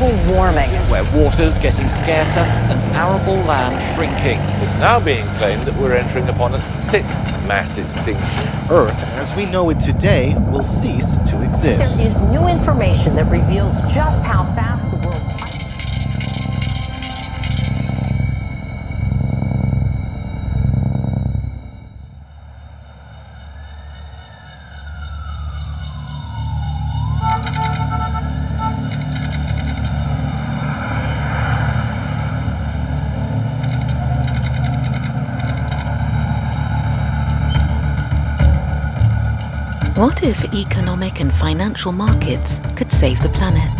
global warming, where water's getting scarcer and arable land shrinking. It's now being claimed that we're entering upon a sixth mass extinction. Earth, as we know it today, will cease to exist. There is new information that reveals just how fast the world's... What if economic and financial markets could save the planet?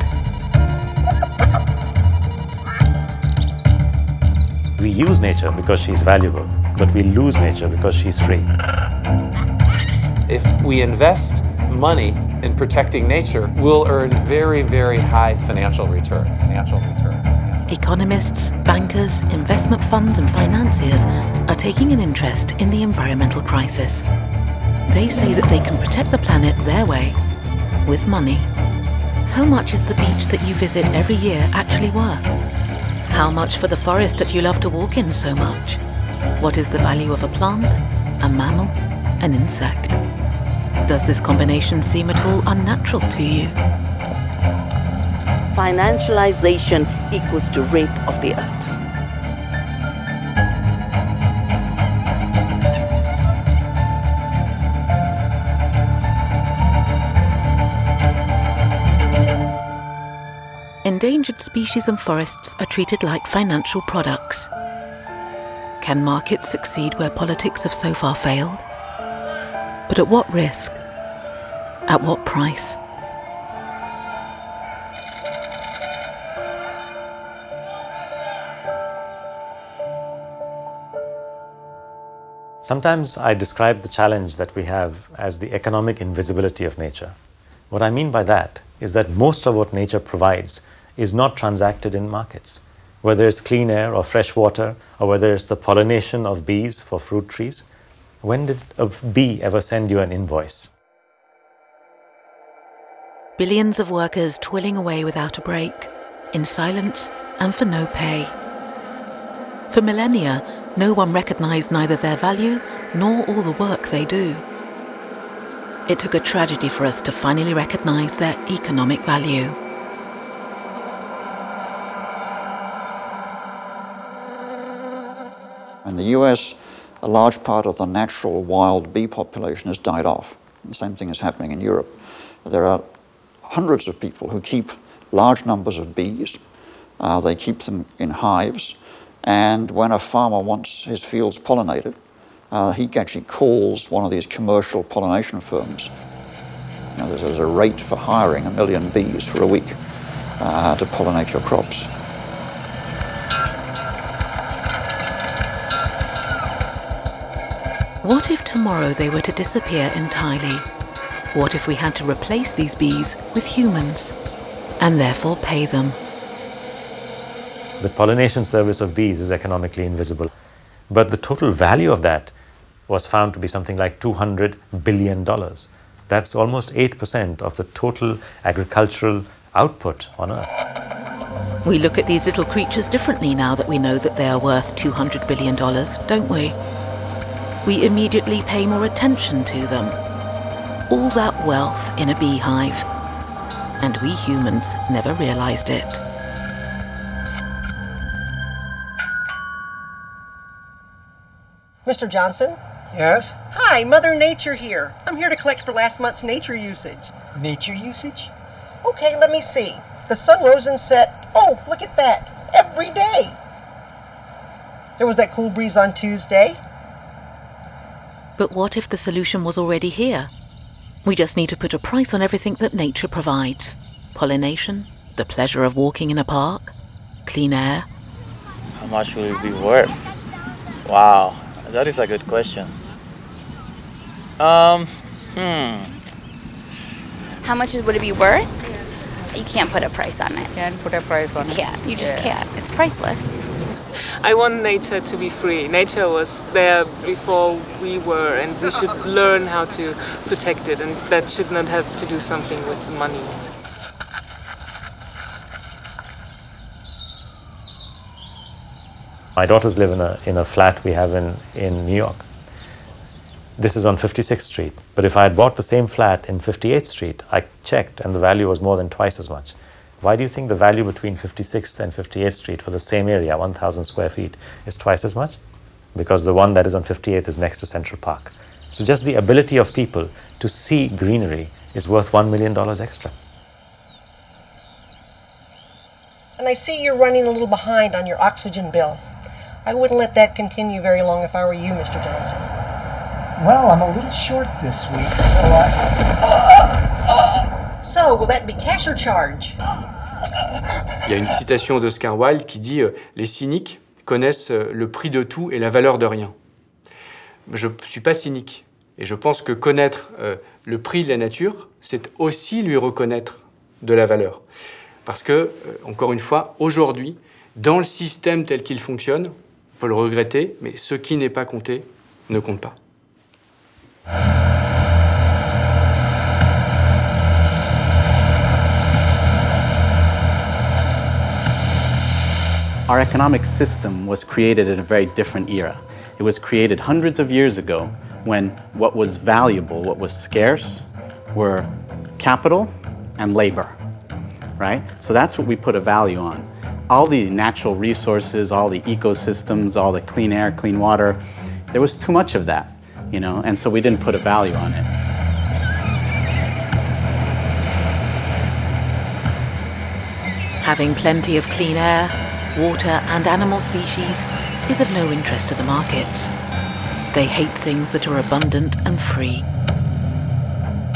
We use nature because she's valuable, but we lose nature because she's free. If we invest money in protecting nature, we'll earn very, very high financial returns. Economists, bankers, investment funds and financiers are taking an interest in the environmental crisis. They say that they can protect the planet their way, with money. How much is the beach that you visit every year actually worth? How much for the forest that you love to walk in so much? What is the value of a plant, a mammal, an insect? Does this combination seem at all unnatural to you? Financialization equals to rape of the earth. Endangered species and forests are treated like financial products. Can markets succeed where politics have so far failed? But at what risk? At what price? Sometimes I describe the challenge that we have as the economic invisibility of nature. What I mean by that is that most of what nature provides is not transacted in markets, whether it's clean air or fresh water, or whether it's the pollination of bees for fruit trees. When did a bee ever send you an invoice? Billions of workers toiling away without a break, in silence and for no pay. For millennia, no one recognized neither their value nor all the work they do. It took a tragedy for us to finally recognize their economic value. In the US, a large part of the natural wild bee population has died off. The same thing is happening in Europe. There are hundreds of people who keep large numbers of bees. They keep them in hives. And when a farmer wants his fields pollinated, he actually calls one of these commercial pollination firms. You know, there's a rate for hiring 1 million bees for a week to pollinate your crops. What if tomorrow they were to disappear entirely? What if we had to replace these bees with humans, and therefore pay them? The pollination service of bees is economically invisible, but the total value of that was found to be something like $200 billion. That's almost 8% of the total agricultural output on Earth. We look at these little creatures differently now that we know that they are worth $200 billion, don't we? We immediately pay more attention to them. All that wealth in a beehive. And we humans never realized it. Mr. Johnson? Yes? Hi, Mother Nature here. I'm here to collect for last month's nature usage. Nature usage? Okay, let me see. The sun rose and set. Oh, look at that. Every day. There was that cool breeze on Tuesday. But what if the solution was already here? We just need to put a price on everything that nature provides. Pollination, the pleasure of walking in a park, clean air. How much will it be worth? Wow, that is a good question. How much would it be worth? You can't put a price on it. Can't put a price on it. Can't. You just can't. It's priceless. I want nature to be free. Nature was there before we were, and we should learn how to protect it, and that should not have to do something with money. My daughters live in a flat we have in New York. This is on 56th Street, but if I had bought the same flat in 58th Street, I checked and the value was more than twice as much. Why do you think the value between 56th and 58th Street for the same area, 1,000 square feet, is twice as much? Because the one that is on 58th is next to Central Park. So just the ability of people to see greenery is worth $1 million extra. And I see you're running a little behind on your oxygen bill. I wouldn't let that continue very long if I were you, Mr. Johnson. Well, I'm a little short this week, so So, will that be cash or charge? Il y a une citation d'Oscar Wilde qui dit « Les cyniques connaissent le prix de tout et la valeur de rien ». Je ne suis pas cynique et je pense que connaître le prix de la nature, c'est aussi lui reconnaître de la valeur. Parce que, encore une fois, aujourd'hui, dans le système tel qu'il fonctionne, on peut le regretter, mais ce qui n'est pas compté ne compte pas. Our economic system was created in a very different era. It was created hundreds of years ago when what was valuable, what was scarce, were capital and labor, right? So that's what we put a value on. All the natural resources, all the ecosystems, all the clean air, clean water, there was too much of that, you know, and so we didn't put a value on it. Having plenty of clean air, water and animal species is of no interest to the markets. They hate things that are abundant and free.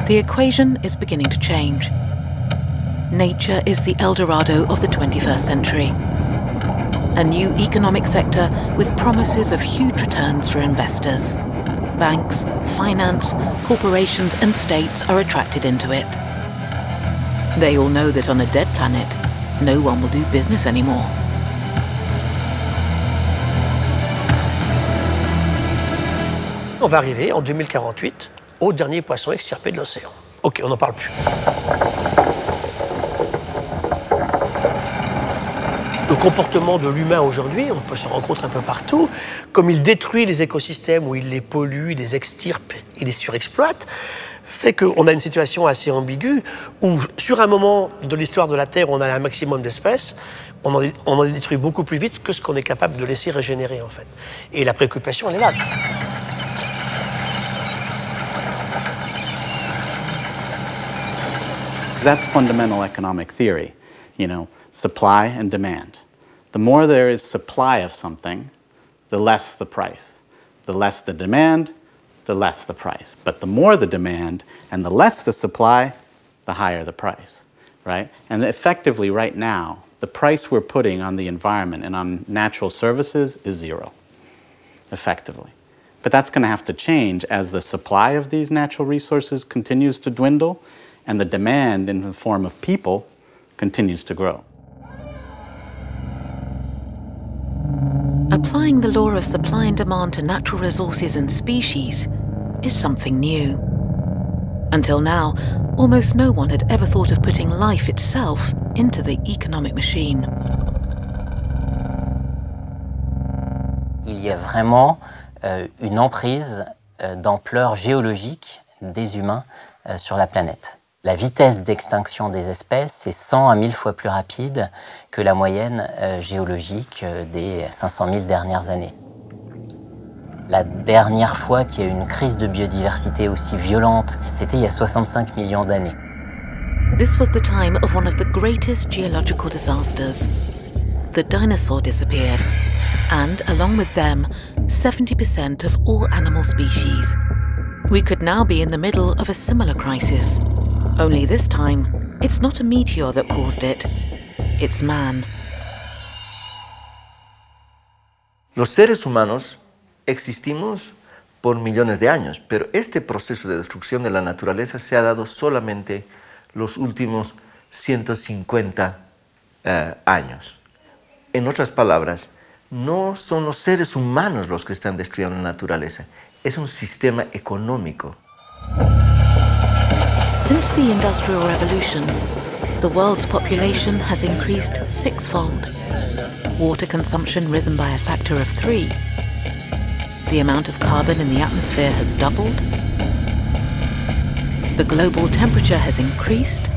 The equation is beginning to change. Nature is the El Dorado of the 21st century. A new economic sector with promises of huge returns for investors. Banks, finance, corporations and states are attracted into it. They all know that on a dead planet, no one will do business anymore. On va arriver en 2048 au dernier poisson extirpé de l'océan. Ok, on n'en parle plus. Le comportement de l'humain aujourd'hui, on peut se rencontrer un peu partout, comme il détruit les écosystèmes où il les pollue, il les extirpe, il les surexploite, fait qu'on a une situation assez ambiguë où sur un moment de l'histoire de la Terre, on a un maximum d'espèces, on en détruit beaucoup plus vite que ce qu'on est capable de laisser régénérer en fait. Et la préoccupation, elle est là. That's fundamental economic theory, you know, supply and demand. The more there is supply of something, the less the price. The less the demand, the less the price. But the more the demand and the less the supply, the higher the price, right? And effectively right now, the price we're putting on the environment and on natural services is zero, effectively. But that's going to have to change as the supply of these natural resources continues to dwindle and the demand in the form of people continues to grow. Applying the law of supply and demand to natural resources and species is something new. Until now, almost no one had ever thought of putting life itself into the economic machine. Il y a vraiment une emprise d'ampleur géologique des humains sur la planète. La vitesse d'extinction des espèces est 100 à 1000 fois plus rapide que la moyenne géologique des 500 000 dernières années. La dernière fois qu'il y a eu une crise de biodiversité aussi violente, c'était il y a 65 millions d'années. This was the time of one of the greatest geological disasters. The dinosaur disappeared, and along with them, 70% of all animal species. We could now be in the middle of a similar crisis. Only this time, it's not a meteor that caused it. It's man. Los seres humanos existimos por millones de años, pero este proceso de destrucción de la naturaleza se ha dado solamente los últimos 150 años. En otras palabras, no son los seres humanos los que están destruyendo la naturaleza. Es un sistema económico. Since the Industrial Revolution, the world's population has increased six-fold. Water consumption risen by a factor of 3. The amount of carbon in the atmosphere has doubled. The global temperature has increased.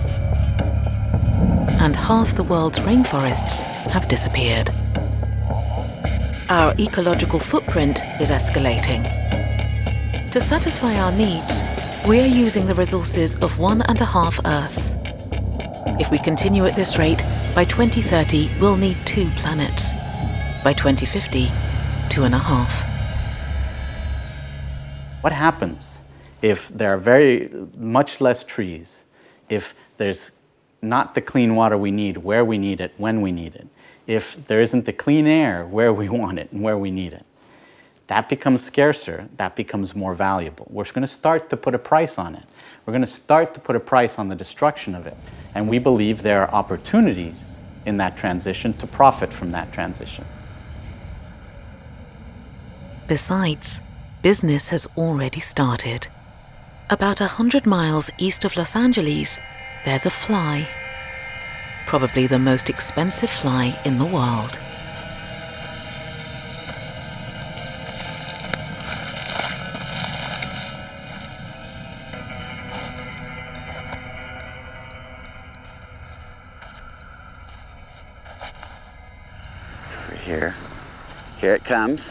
And half the world's rainforests have disappeared. Our ecological footprint is escalating. To satisfy our needs, we are using the resources of 1.5 Earths. If we continue at this rate, by 2030 we'll need 2 planets. By 2050, 2.5. What happens if there are very much less trees, if there's not the clean water we need, where we need it, when we need it, if there isn't the clean air where we want it and where we need it? That becomes scarcer, that becomes more valuable. We're going to start to put a price on it. We're going to start to put a price on the destruction of it. And we believe there are opportunities in that transition to profit from that transition. Besides, business has already started. About 100 miles east of Los Angeles, there's a fly. Probably the most expensive fly in the world. Here it comes,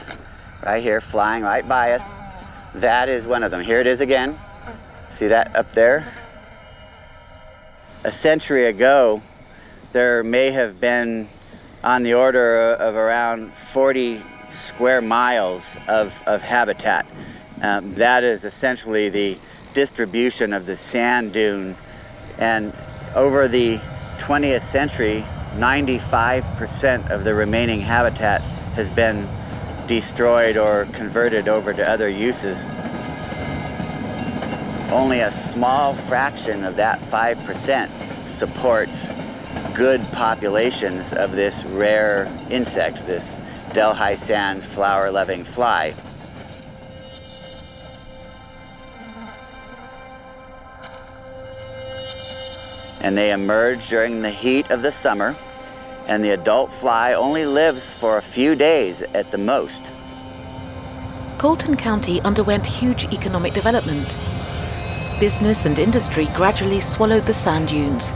right here, flying right by us. That is one of them. Here it is again. See that up there? A century ago, there may have been on the order of around 40 square miles of habitat. That is essentially the distribution of the sand dune. And over the 20th century, 95% of the remaining habitat has been destroyed or converted over to other uses. Only a small fraction of that 5% supports good populations of this rare insect, this Delhi Sands flower loving fly. And they emerge during the heat of the summer. And the adult fly only lives for a few days at the most. Colton County underwent huge economic development. Business and industry gradually swallowed the sand dunes,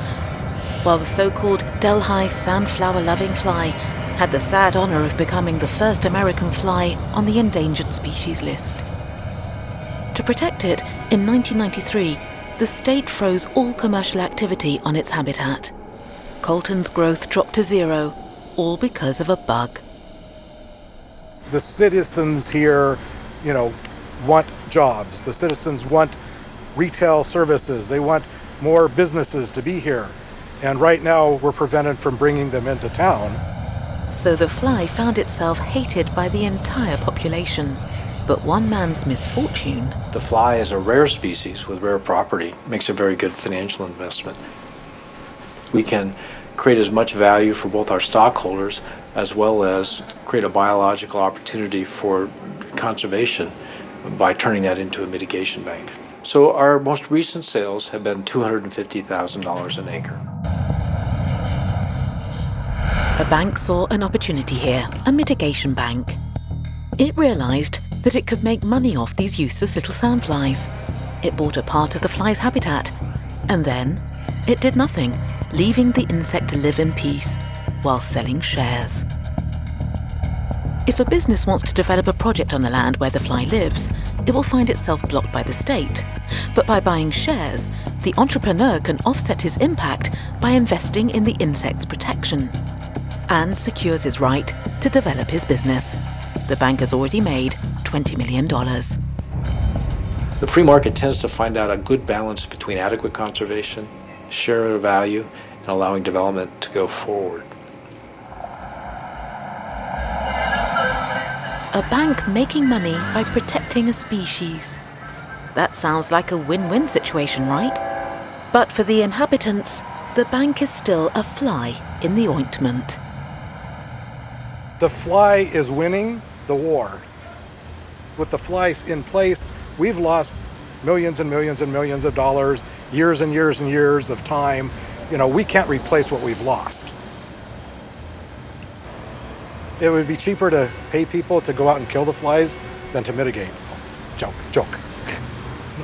while the so-called Delhi Sand flower loving fly had the sad honor of becoming the first American fly on the endangered species list. To protect it, in 1993, the state froze all commercial activity on its habitat. Colton's growth dropped to 0, all because of a bug. The citizens here, you know, want jobs. The citizens want retail services. They want more businesses to be here. And right now, we're prevented from bringing them into town. So the fly found itself hated by the entire population. But one man's misfortune. The fly is a rare species with rare property. Makes a very good financial investment. We can create as much value for both our stockholders as well as create a biological opportunity for conservation by turning that into a mitigation bank. So our most recent sales have been $250,000 an acre. A bank saw an opportunity here, a mitigation bank. It realized that it could make money off these useless little sandflies. It bought a part of the fly's habitat, and then it did nothing, leaving the insect to live in peace while selling shares. If a business wants to develop a project on the land where the fly lives, it will find itself blocked by the state. But by buying shares, the entrepreneur can offset his impact by investing in the insect's protection and secures his right to develop his business. The bank has already made $20 million. The free market tends to find out a good balance between adequate conservation, share of value, and allowing development to go forward. A bank making money by protecting a species. That sounds like a win-win situation, right? But for the inhabitants, the bank is still a fly in the ointment. The fly is winning the war. With the flies in place, we've lost millions and millions and millions of dollars, years and years and years of time, you know, we can't replace what we've lost. It would be cheaper to pay people to go out and kill the flies than to mitigate. Joke.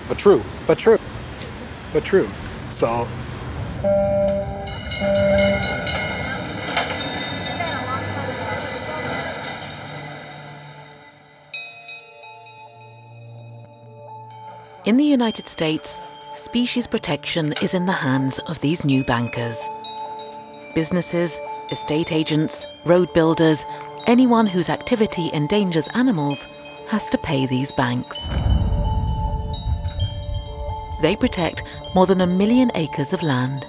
But true. So. In the United States, species protection is in the hands of these new bankers. Businesses, estate agents, road builders, anyone whose activity endangers animals has to pay these banks. They protect more than 1 million acres of land.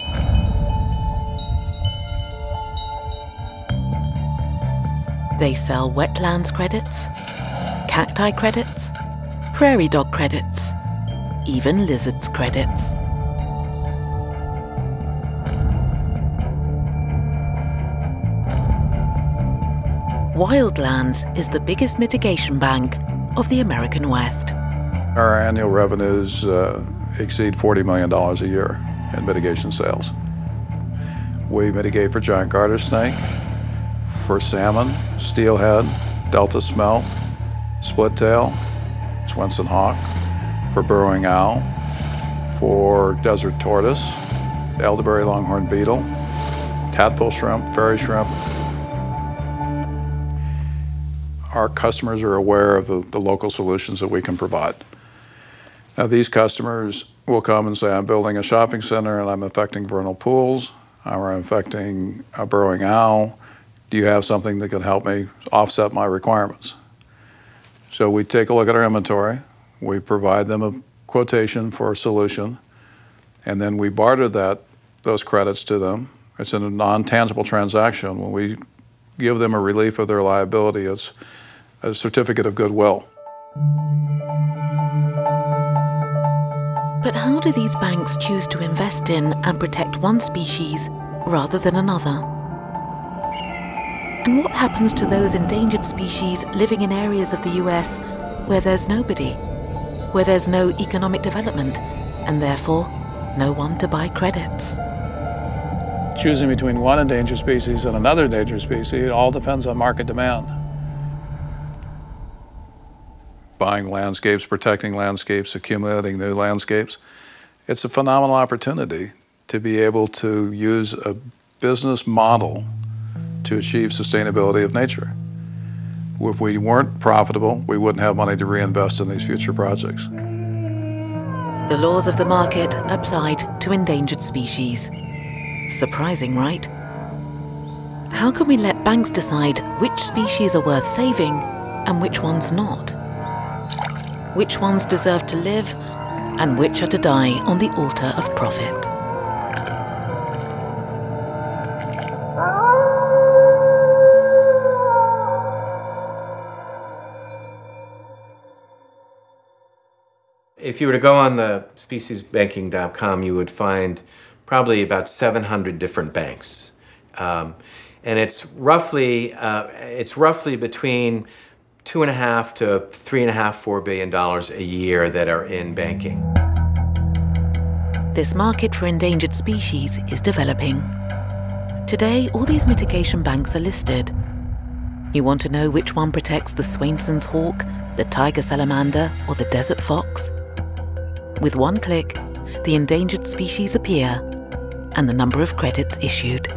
They sell wetlands credits, cacti credits, prairie dog credits, even lizards credits. Wildlands is the biggest mitigation bank of the American West. Our annual revenues exceed $40 million a year in mitigation sales. We mitigate for giant garter snake, for salmon, steelhead, delta smelt, splittail, Swenson hawk, for burrowing owl, for desert tortoise, elderberry longhorn beetle, tadpole shrimp, fairy shrimp. Our customers are aware of the local solutions that we can provide. Now, these customers will come and say, I'm building a shopping center and I'm affecting vernal pools, or I'm affecting a burrowing owl. Do you have something that could help me offset my requirements? So we take a look at our inventory, we provide them a quotation for a solution, and then we barter those credits to them. It's a non-tangible transaction. When we give them a relief of their liability, it's a certificate of goodwill. But how do these banks choose to invest in and protect one species rather than another? And what happens to those endangered species living in areas of the US where there's nobody, where there's no economic development, and therefore no one to buy credits? Choosing between one endangered species and another endangered species, it all depends on market demand. Buying landscapes, protecting landscapes, accumulating new landscapes. It's a phenomenal opportunity to be able to use a business model to achieve sustainability of nature. If we weren't profitable, we wouldn't have money to reinvest in these future projects. The laws of the market applied to endangered species. Surprising, right? How can we let banks decide which species are worth saving and which ones not? Which ones deserve to live and which are to die on the altar of profit? If you were to go on the speciesbanking.com, you would find probably about 700 different banks. And it's roughly between $2.5 to $3.5–4 billion a year that are in banking. This market for endangered species is developing. Today, all these mitigation banks are listed. You want to know which one protects the Swainson's hawk, the tiger salamander, or the desert fox? With one click, the endangered species appear and the number of credits issued.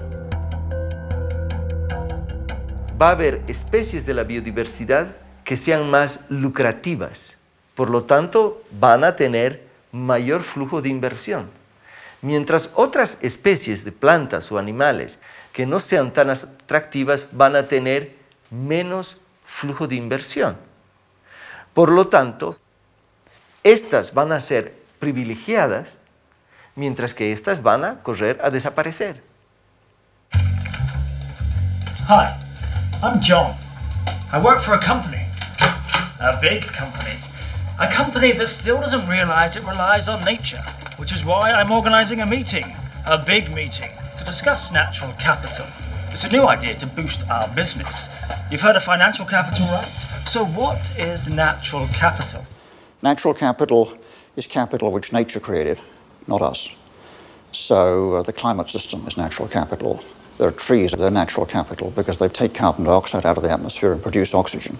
Va a haber especies de la biodiversidad que sean más lucrativas. Por lo tanto, van a tener mayor flujo de inversión. Mientras otras especies de plantas o animales que no sean tan atractivas van a tener menos flujo de inversión. Por lo tanto, estas van a ser privilegiadas, mientras que estas van a correr a desaparecer. Hi, I'm John. I work for a company, a big company, a company that still doesn't realize it relies on nature, which is why I'm organizing a big meeting, to discuss natural capital. It's a new idea to boost our business. You've heard of financial capital, right? So what is natural capital? Natural capital is capital which nature created, not us. So the climate system is natural capital. The trees are their natural capital because they take carbon dioxide out of the atmosphere and produce oxygen.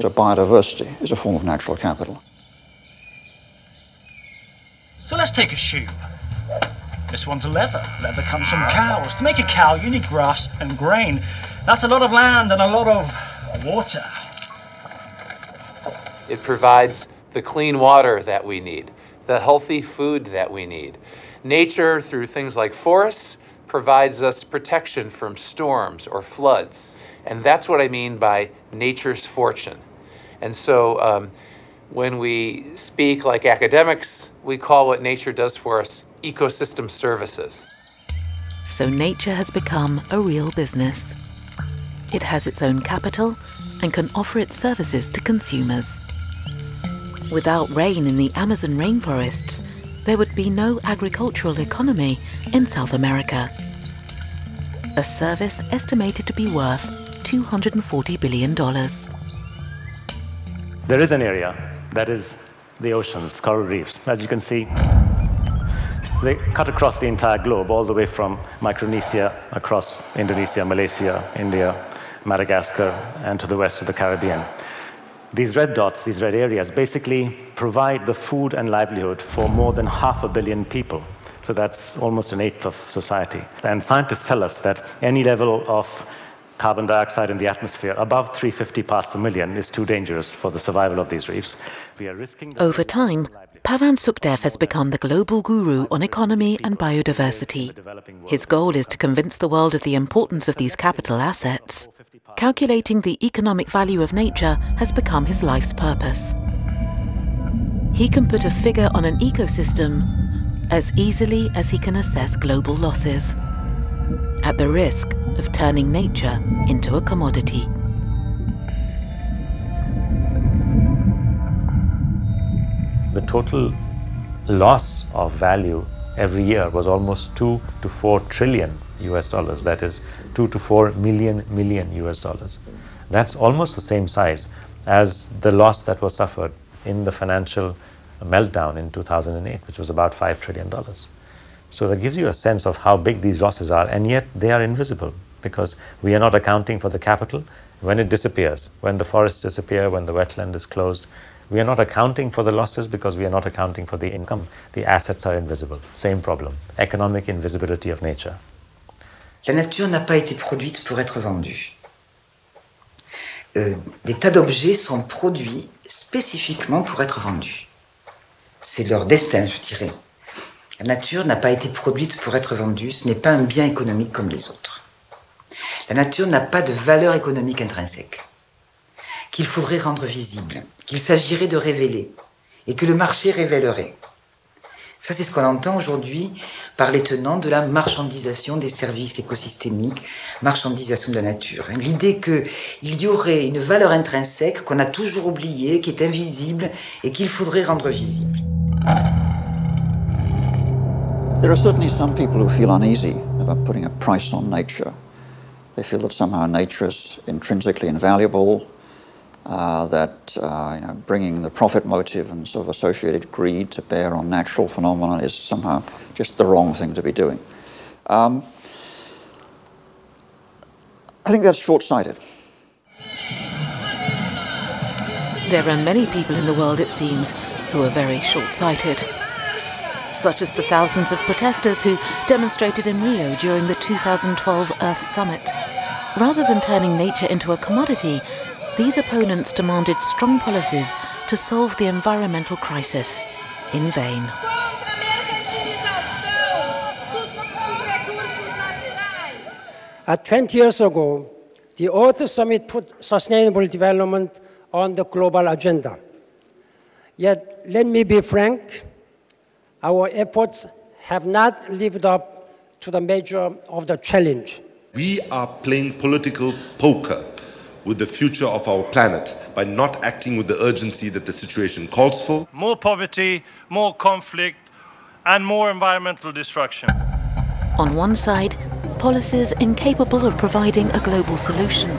So biodiversity is a form of natural capital. So let's take a shoe. This one's a leather. Leather comes from cows. To make a cow, you need grass and grain. That's a lot of land and a lot of water. It provides the clean water that we need, the healthy food that we need. Nature, through things like forests, provides us protection from storms or floods. And that's what I mean by nature's fortune. And so when we speak like academics, we call what nature does for us ecosystem services. So nature has become a real business. It has its own capital and can offer its services to consumers. Without rain in the Amazon rainforests, there would be no agricultural economy in South America. A service estimated to be worth $240 billion. There is an area that is the oceans, coral reefs. As you can see, they cut across the entire globe, all the way from Micronesia, across Indonesia, Malaysia, India, Madagascar, and to the west of the Caribbean. These red dots, these red areas, basically provide the food and livelihood for more than 500 million people. So that's almost an eighth of society. And scientists tell us that any level of carbon dioxide in the atmosphere above 350 parts per million is too dangerous for the survival of these reefs. We are risking... Over time, Pavan Sukhdev has become the global guru on economy and biodiversity. His goal is to convince the world of the importance of these capital assets. Calculating the economic value of nature has become his life's purpose. He can put a figure on an ecosystem as easily as he can assess global losses, at the risk of turning nature into a commodity. The total loss of value every year was almost $2 to $4 trillion US dollars, that is 2 to 4 million US dollars. That's almost the same size as the loss that was suffered in the financial meltdown in 2008, which was about $5 trillion. So that gives you a sense of how big these losses are, and yet they are invisible because we are not accounting for the capital when it disappears, when the forests disappear, when the wetland is closed. We are not accounting for the losses because we are not accounting for the income. The assets are invisible. Same problem, economic invisibility of nature. La nature n'a pas été produite pour être vendue. Des tas d'objets sont produits spécifiquement pour être vendus. C'est leur destin, je dirais. La nature n'a pas été produite pour être vendue, ce n'est pas un bien économique comme les autres. La nature n'a pas de valeur économique intrinsèque, qu'il faudrait rendre visible, qu'il s'agirait de révéler, et que le marché révélerait. Ça, c'est ce qu'on entend aujourd'hui par les tenants de la marchandisation des services écosystémiques, marchandisation de la nature. L'idée qu'il y aurait une valeur intrinsèque qu'on a toujours oubliée, qui est invisible et qu'il faudrait rendre visible. There are certainly some people who feel uneasy about putting a price on nature. They feel that somehow nature is intrinsically invaluable, that bringing the profit motive and sort of associated greed to bear on natural phenomena is somehow just the wrong thing to be doing. I think that's short-sighted. There are many people in the world, it seems, who are very short-sighted, such as the thousands of protesters who demonstrated in Rio during the 2012 Earth Summit. Rather than turning nature into a commodity, these opponents demanded strong policies to solve the environmental crisis, in vain. At 20 years ago, the Earth Summit put sustainable development on the global agenda. Yet, let me be frank, our efforts have not lived up to the measure of the challenge. We are playing political poker with the future of our planet by not acting with the urgency that the situation calls for. More poverty, more conflict, and more environmental destruction. On one side, policies incapable of providing a global solution.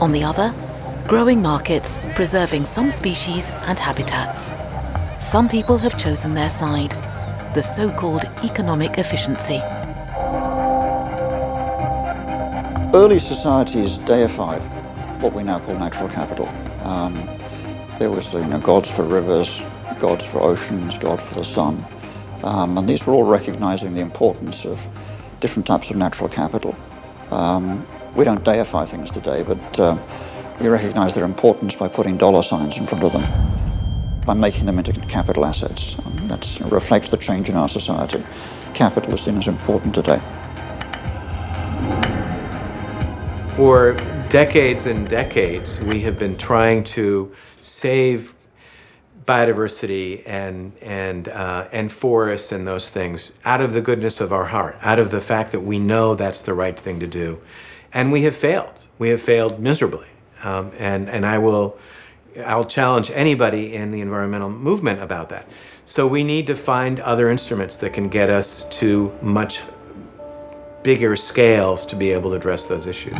On the other, growing markets preserving some species and habitats. Some people have chosen their side, the so-called economic efficiency. Early societies deified what we now call natural capital. There was gods for rivers, gods for oceans, God for the sun. And these were all recognizing the importance of different types of natural capital. We don't deify things today, but we recognize their importance by putting dollar signs in front of them, by making them into capital assets. That reflects the change in our society. Capital is seen as important today. For decades and decades, we have been trying to save biodiversity and forests and those things out of the goodness of our heart, out of the fact that we know that's the right thing to do. And we have failed. We have failed miserably. And I'll challenge anybody in the environmental movement about that. So we need to find other instruments that can get us to much bigger scales to be able to address those issues.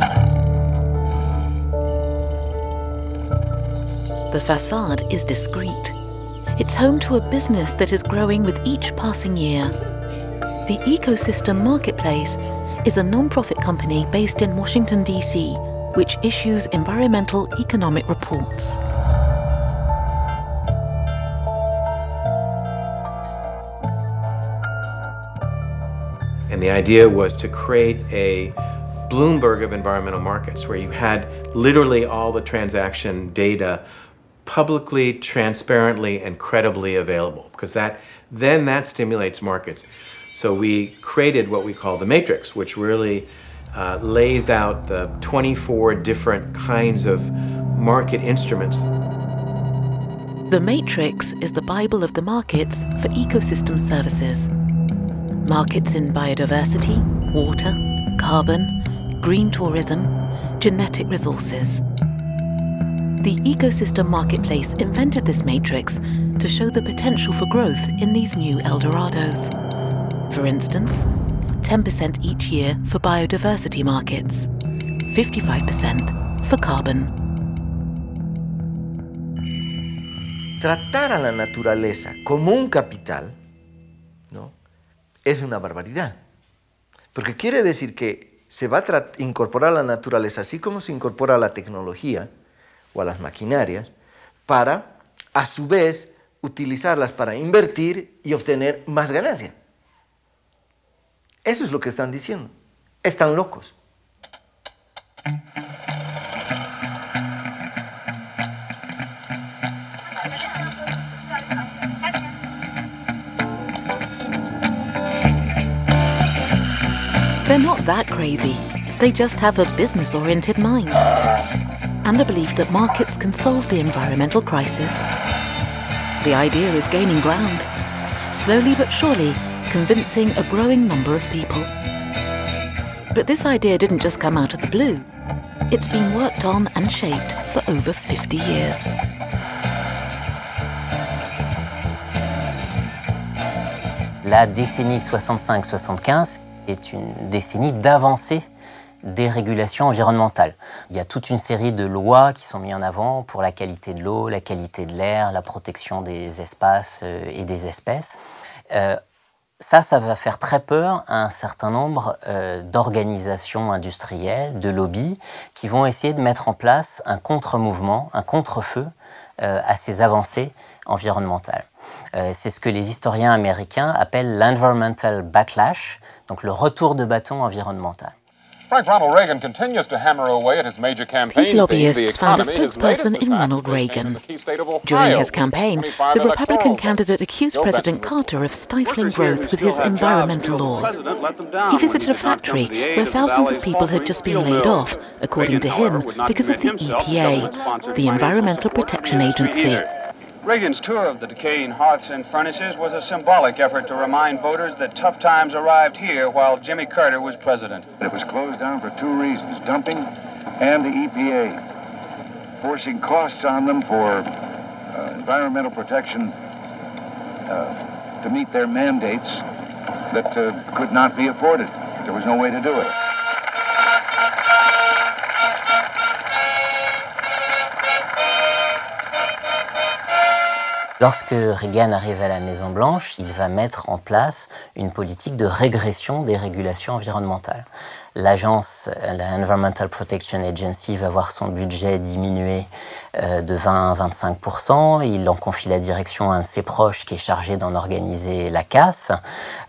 The facade is discreet. It's home to a business that is growing with each passing year. The Ecosystem Marketplace is a non-profit company based in Washington, D.C., which issues environmental economic reports. And the idea was to create a Bloomberg of environmental markets, where you had literally all the transaction data publicly, transparently, and credibly available, because that stimulates markets. So we created what we call the matrix, which really lays out the 24 different kinds of market instruments. The matrix is the Bible of the markets for ecosystem services. Markets in biodiversity, water, carbon, green tourism, genetic resources. The Ecosystem Marketplace invented this matrix to show the potential for growth in these new El Dorados. For instance, 10% each year for biodiversity markets, 55% for carbon. Tratar a la naturaleza como un capital, ¿no?, es una barbaridad, porque quiere decir que se va a incorporar a la naturaleza así como se incorpora a la tecnología o a las maquinarias, para, a su vez, utilizarlas para invertir y obtener más ganancia. Eso es lo que están diciendo. Están locos. They're not that crazy. They just have a business-oriented mind, and the belief that markets can solve the environmental crisis. The idea is gaining ground, slowly but surely convincing a growing number of people. But this idea didn't just come out of the blue. It's been worked on and shaped for over 50 years. La décennie 65-75 est une décennie d'avancée des régulations environnementales. Il y a toute une série de lois qui sont mises en avant pour la qualité de l'eau, la qualité de l'air, la protection des espaces et des espèces. Ça va faire très peur à un certain nombre d'organisations industrielles, de lobbies, qui vont essayer de mettre en place un contre-mouvement, un contre-feu à ces avancées environnementales. C'est ce que les historiens américains appellent l'environmental backlash, donc le retour de bâton environnemental. Frank Ronald Reagan continues to hammer away at his major campaign. These lobbyists found a spokesperson in Ronald Reagan. During his campaign, the Republican candidate accused President Carter of stifling growth with his environmental laws. He visited a factory where thousands of people had just been laid off, according to him, because of the EPA, the Environmental Protection Agency. Reagan's tour of the decaying hearths and furnaces was a symbolic effort to remind voters that tough times arrived here while Jimmy Carter was president. It was closed down for two reasons, dumping and the EPA, forcing costs on them for environmental protection to meet their mandates that could not be afforded. There was no way to do it. Lorsque Reagan arrive à la Maison-Blanche, il va mettre en place une politique de régression des régulations environnementales. L'agence, la Environmental Protection Agency, va voir son budget diminuer de 20 à 25%. Il en confie la direction à un de ses proches qui est chargé d'en organiser la casse.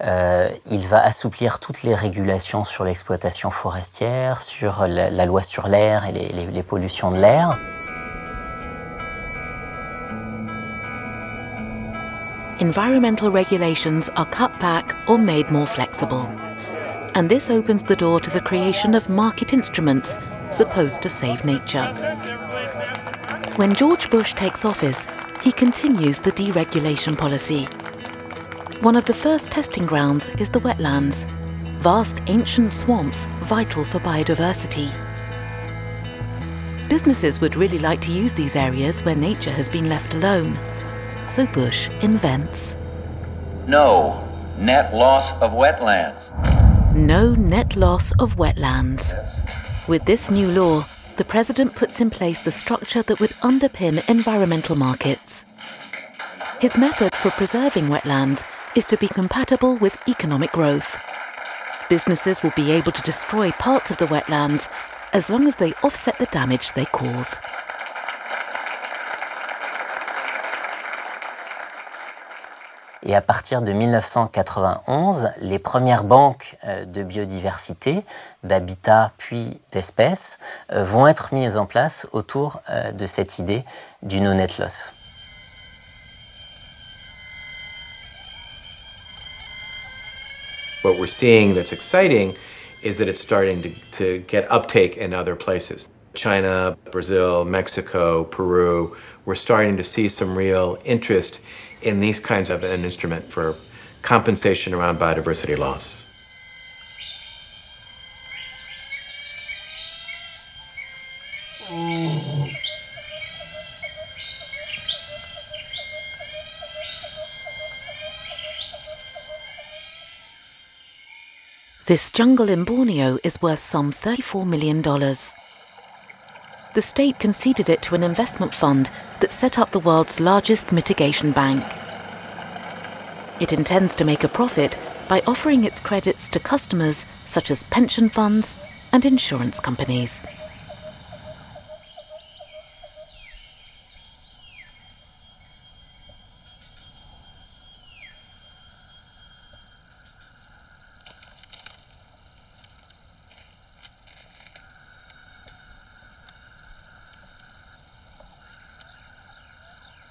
Il va assouplir toutes les régulations sur l'exploitation forestière, sur la loi sur l'air et les pollutions de l'air. Environmental regulations are cut back or made more flexible. And this opens the door to the creation of market instruments supposed to save nature. When George Bush takes office, he continues the deregulation policy. One of the first testing grounds is the wetlands, vast ancient swamps vital for biodiversity. Businesses would really like to use these areas where nature has been left alone. So Bush invents. No net loss of wetlands. No net loss of wetlands. Yes. With this new law, the president puts in place the structure that would underpin environmental markets. His method for preserving wetlands is to be compatible with economic growth. Businesses will be able to destroy parts of the wetlands as long as they offset the damage they cause. Et à partir de 1991, les premières banques de biodiversité, d'habitat puis d'espèces vont être mises en place autour de cette idée du no net loss. What we're seeing that's exciting is that it's starting to get uptake in other places. China, Brazil, Mexico, Peru, we're starting to see some real interest in these kinds of an instrument for compensation around biodiversity loss. This jungle in Borneo is worth some $34 million. The state conceded it to an investment fund that set up the world's largest mitigation bank. It intends to make a profit by offering its credits to customers such as pension funds and insurance companies.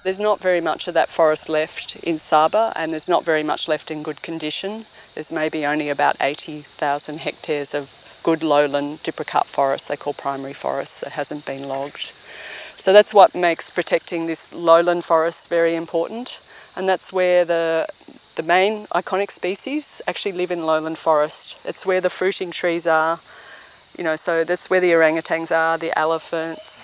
There's not very much of that forest left in Sabah, and there's not very much left in good condition. There's maybe only about 80,000 hectares of good lowland diplocarp forest, they call primary forest, that hasn't been logged. So that's what makes protecting this lowland forest very important, and that's where the main iconic species actually live in lowland forest. It's where the fruiting trees are, you know, so that's where the orangutans are, the elephants.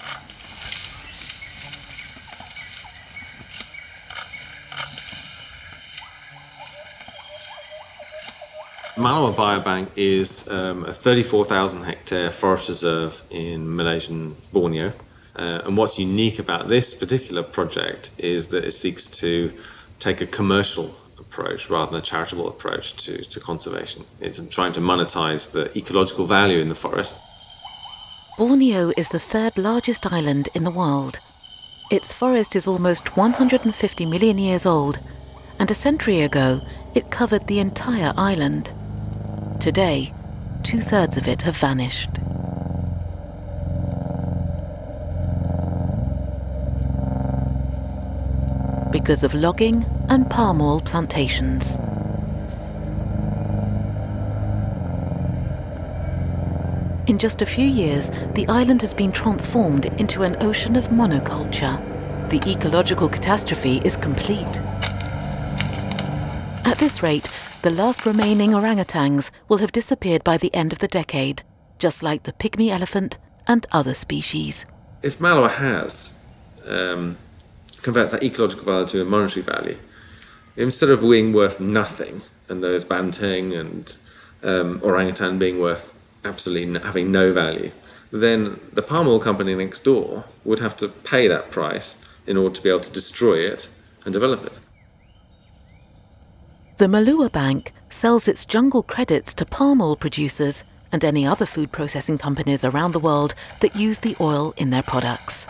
Malua Biobank is a 34,000 hectare forest reserve in Malaysian Borneo. And what's unique about this particular project is that it seeks to take a commercial approach rather than a charitable approach to conservation. It's trying to monetize the ecological value in the forest. Borneo is the third largest island in the world. Its forest is almost 150 million years old, and a century ago, it covered the entire island. Today, two-thirds of it have vanished. Because of logging and palm oil plantations. In just a few years, the island has been transformed into an ocean of monoculture. The ecological catastrophe is complete. At this rate, the last remaining orangutans will have disappeared by the end of the decade, just like the pygmy elephant and other species. If Malua has converts that ecological value to a monetary value, instead of being worth nothing, and those banteng and orangutan being worth absolutely having no value, then the palm oil company next door would have to pay that price in order to be able to destroy it and develop it. The Malua Bank sells its jungle credits to palm oil producers and any other food processing companies around the world that use the oil in their products.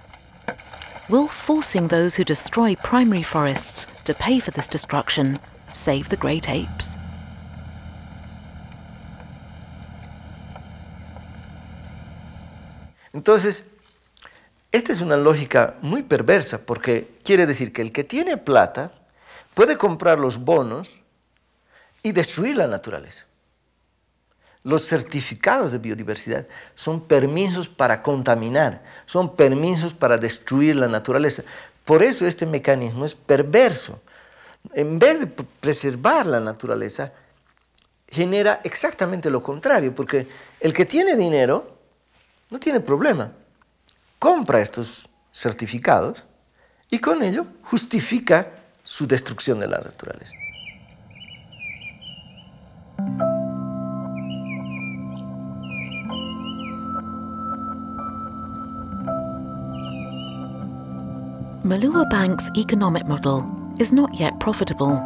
Will forcing those who destroy primary forests to pay for this destruction save the great apes? Entonces, esta es una lógica muy perversa porque quiere decir que el que tiene plata puede comprar los bonos y destruir la naturaleza. Los certificados de biodiversidad son permisos para contaminar, son permisos para destruir la naturaleza. Por eso este mecanismo es perverso. En vez de preservar la naturaleza, genera exactamente lo contrario, porque el que tiene dinero no tiene problema. Compra estos certificados y con ello justifica su destrucción de la naturaleza. Malua Bank's economic model is not yet profitable,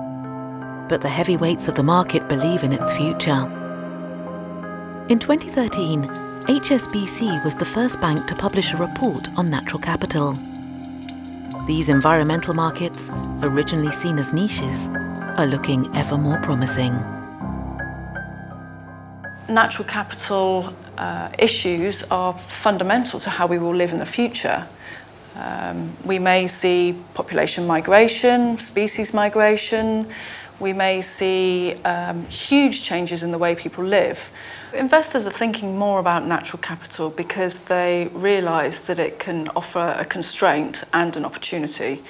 but the heavyweights of the market believe in its future. In 2013, HSBC was the first bank to publish a report on natural capital. These environmental markets, originally seen as niches, are looking ever more promising. Natural capital issues are fundamental to how we will live in the future. We may see population migration, species migration. We may see huge changes in the way people live. Investors are thinking more about natural capital because they realise that it can offer a constraint and an opportunity.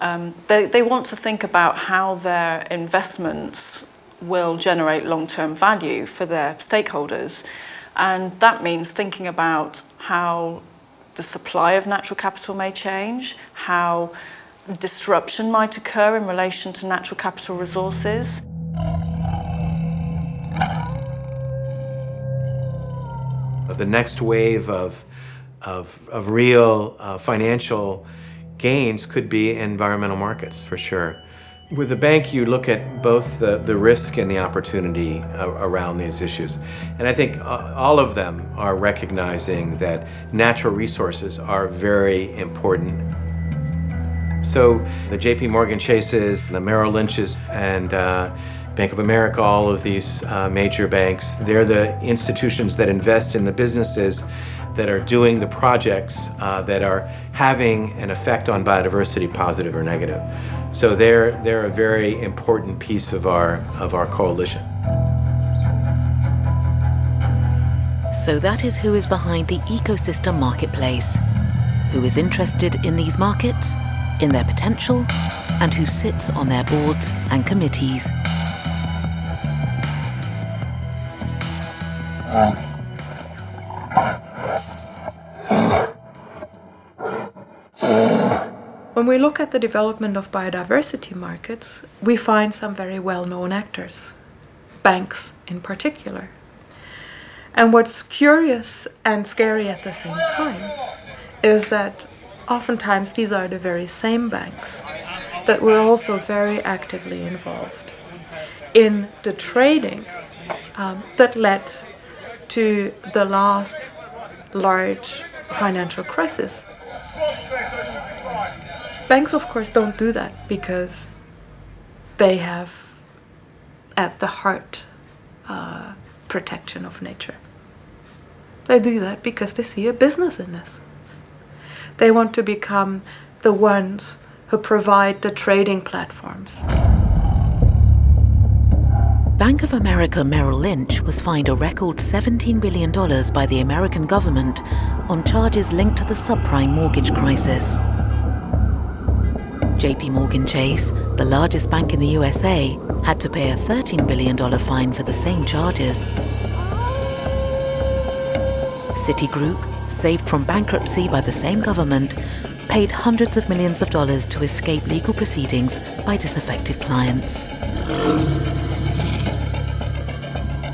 They want to think about how their investments will generate long-term value for their stakeholders. And that means thinking about how the supply of natural capital may change, how disruption might occur in relation to natural capital resources. The next wave of real financial gains could be environmental markets, for sure. With the bank, you look at both the risk and the opportunity around these issues. And I think all of them are recognizing that natural resources are very important. So the J.P. Morgan Chases, the Merrill Lynches, and Bank of America, all of these major banks, they're the institutions that invest in the businesses that are doing the projects that are having an effect on biodiversity, positive or negative. So they're a very important piece of our coalition. So that is who is behind the Ecosystem Marketplace, who is interested in these markets, in their potential, and who sits on their boards and committees. When we look at the development of biodiversity markets, we find some very well-known actors, banks in particular. And what's curious and scary at the same time is that oftentimes these are the very same banks that were also very actively involved in the trading that led to the last large financial crisis. Banks, of course, don't do that because they have at the heart protection of nature. They do that because they see a business in this. They want to become the ones who provide the trading platforms. Bank of America Merrill Lynch was fined a record $17 billion by the American government on charges linked to the subprime mortgage crisis. JP Morgan Chase, the largest bank in the USA, had to pay a $13 billion fine for the same charges. Citigroup, saved from bankruptcy by the same government, paid hundreds of millions of dollars to escape legal proceedings by disaffected clients.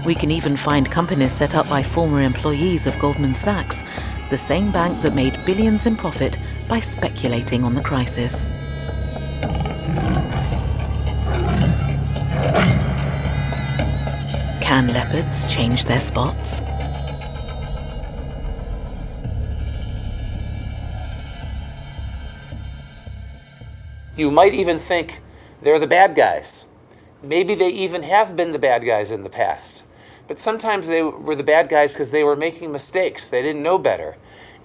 We can even find companies set up by former employees of Goldman Sachs, the same bank that made billions in profit by speculating on the crisis. sand leopards change their spots. You might even think they're the bad guys. Maybe they even have been the bad guys in the past. But sometimes they were the bad guys because they were making mistakes. They didn't know better.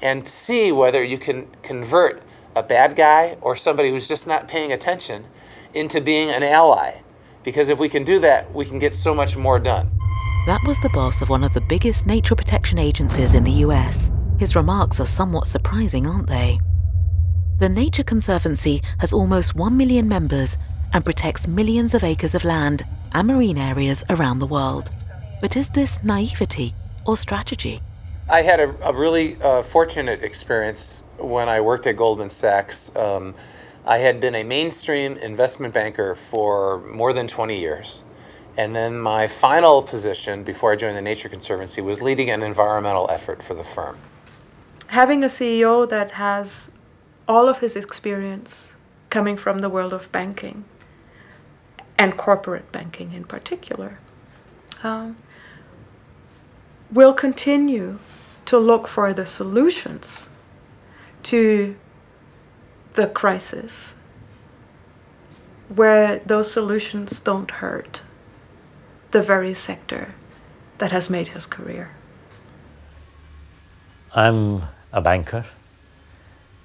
And see whether you can convert a bad guy or somebody who's just not paying attention into being an ally. Because if we can do that, we can get so much more done. That was the boss of one of the biggest nature protection agencies in the US. His remarks are somewhat surprising, aren't they? The Nature Conservancy has almost 1 million members and protects millions of acres of land and marine areas around the world. But is this naivety or strategy? I had a really fortunate experience when I worked at Goldman Sachs. I had been a mainstream investment banker for more than 20 years. And then my final position before I joined the Nature Conservancy was leading an environmental effort for the firm. Having a CEO that has all of his experience coming from the world of banking, and corporate banking in particular, we'll continue to look for the solutions to the crisis where those solutions don't hurt the very sector that has made his career. I'm a banker.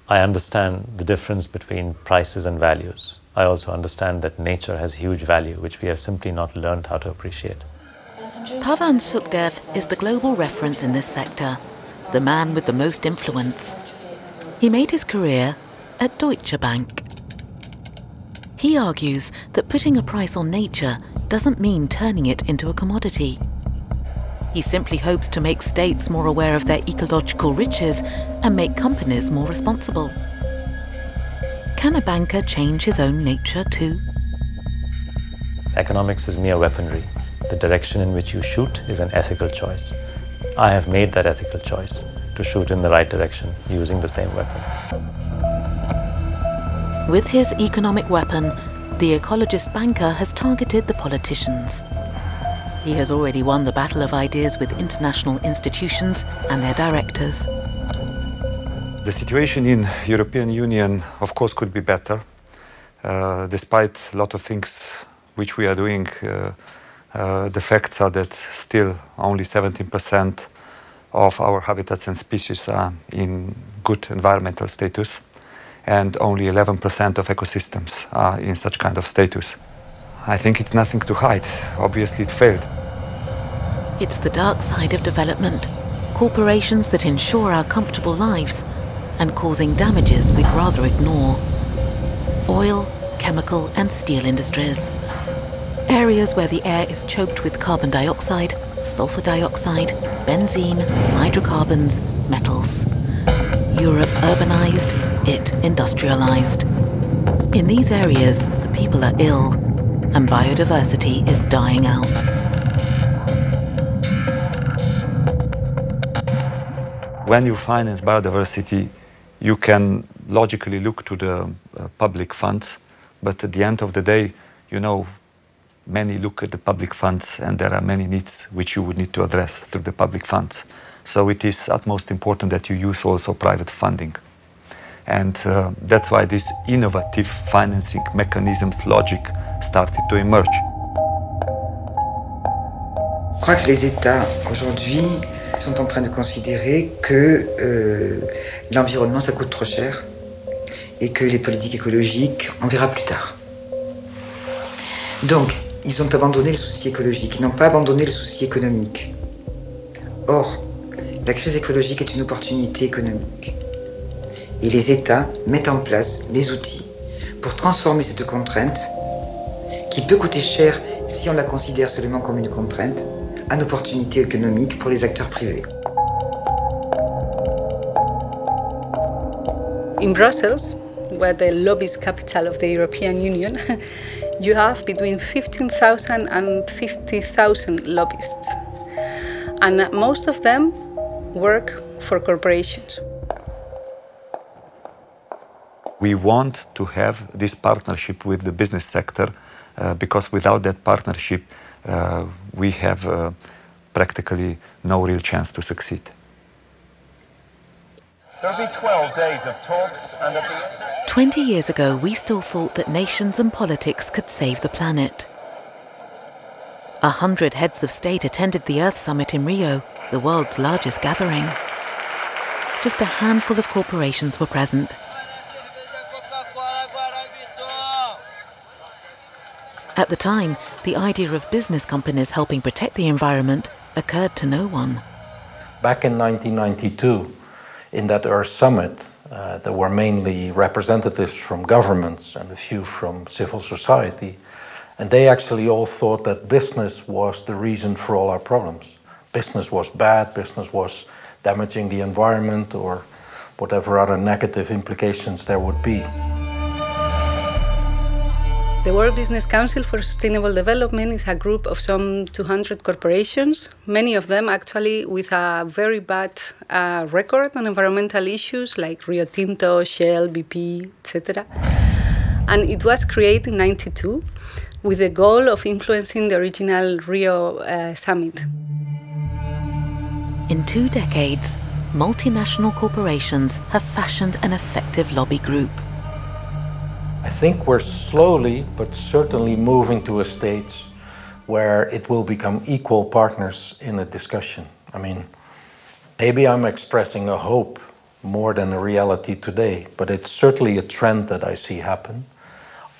I understand the difference between prices and values. I also understand that nature has huge value, which we have simply not learned how to appreciate. Pavan Sukhdev is the global reference in this sector, the man with the most influence. He made his career at Deutsche Bank. He argues that putting a price on nature doesn't mean turning it into a commodity. He simply hopes to make states more aware of their ecological riches and make companies more responsible. Can a banker change his own nature too? Economics is mere weaponry. The direction in which you shoot is an ethical choice. I have made that ethical choice to shoot in the right direction using the same weapon. With his economic weapon, the ecologist banker has targeted the politicians. He has already won the battle of ideas with international institutions and their directors. The situation in the European Union, of course, could be better, despite a lot of things which we are doing. The facts are that still only 17% of our habitats and species are in good environmental status, and only 11% of ecosystems are in such kind of status. I think it's nothing to hide. Obviously, it failed. It's the dark side of development. Corporations that ensure our comfortable lives and causing damages we'd rather ignore. Oil, chemical and steel industries. Areas where the air is choked with carbon dioxide, sulfur dioxide, benzene, hydrocarbons, metals. Europe urbanized, it industrialized. In these areas, the people are ill, and biodiversity is dying out. When you finance biodiversity, you can logically look to the public funds, but at the end of the day, you know, many look at the public funds, and there are many needs which you would need to address through the public funds. So it is utmost important that you use also private funding. And that's why these innovative financing mechanisms logic started to emerge. Je crois que les États aujourd'hui sont en train de considérer que l'environnement ça coûte trop cher et que les politiques écologiques on verra plus tard. Donc ils ont abandonné le souci écologique, ils n'ont pas abandonné le souci économique. Or, la crise écologique est une opportunité économique. Et les États mettent en place les outils pour transformer cette contrainte, qui peut coûter cher si on la considère seulement comme une contrainte, en opportunité économique pour les acteurs privés. In Brussels, where the lobbyist capital of the European Union, you have between 15,000 and 50,000 lobbyists, and most of them work for corporations. We want to have this partnership with the business sector because without that partnership we have practically no real chance to succeed. There'll be 12 days of talks and 20 years ago, we still thought that nations and politics could save the planet. 100 heads of state attended the Earth Summit in Rio, the world's largest gathering. Just a handful of corporations were present. At the time, the idea of business companies helping protect the environment occurred to no one. Back in 1992, in that Earth Summit, there were mainly representatives from governments and a few from civil society. And they actually all thought that business was the reason for all our problems. Business was bad, business was damaging the environment, or whatever other negative implications there would be. The World Business Council for Sustainable Development is a group of some 200 corporations, many of them actually with a very bad record on environmental issues like Rio Tinto, Shell, BP, etc. And it was created in 1992 with the goal of influencing the original Rio summit. In 2 decades, multinational corporations have fashioned an effective lobby group. I think we're slowly but certainly moving to a stage where it will become equal partners in a discussion. I mean, maybe I'm expressing a hope more than a reality today, but it's certainly a trend that I see happen.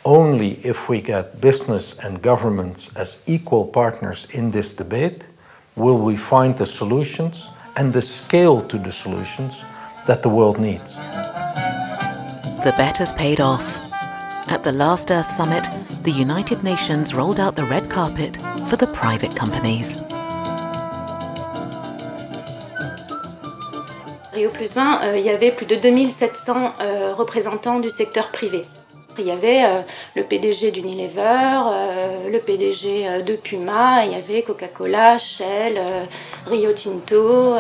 Only if we get business and governments as equal partners in this debate will we find the solutions and the scale to the solutions that the world needs. The bet has paid off. At the last Earth Summit, the United Nations rolled out the red carpet for the private companies. Rio Plus 20, il y avait plus de 2700 représentants du secteur privé. Il y avait le PDG d'Unilever, le PDG de Puma, il y avait Coca-Cola, Shell, Rio Tinto.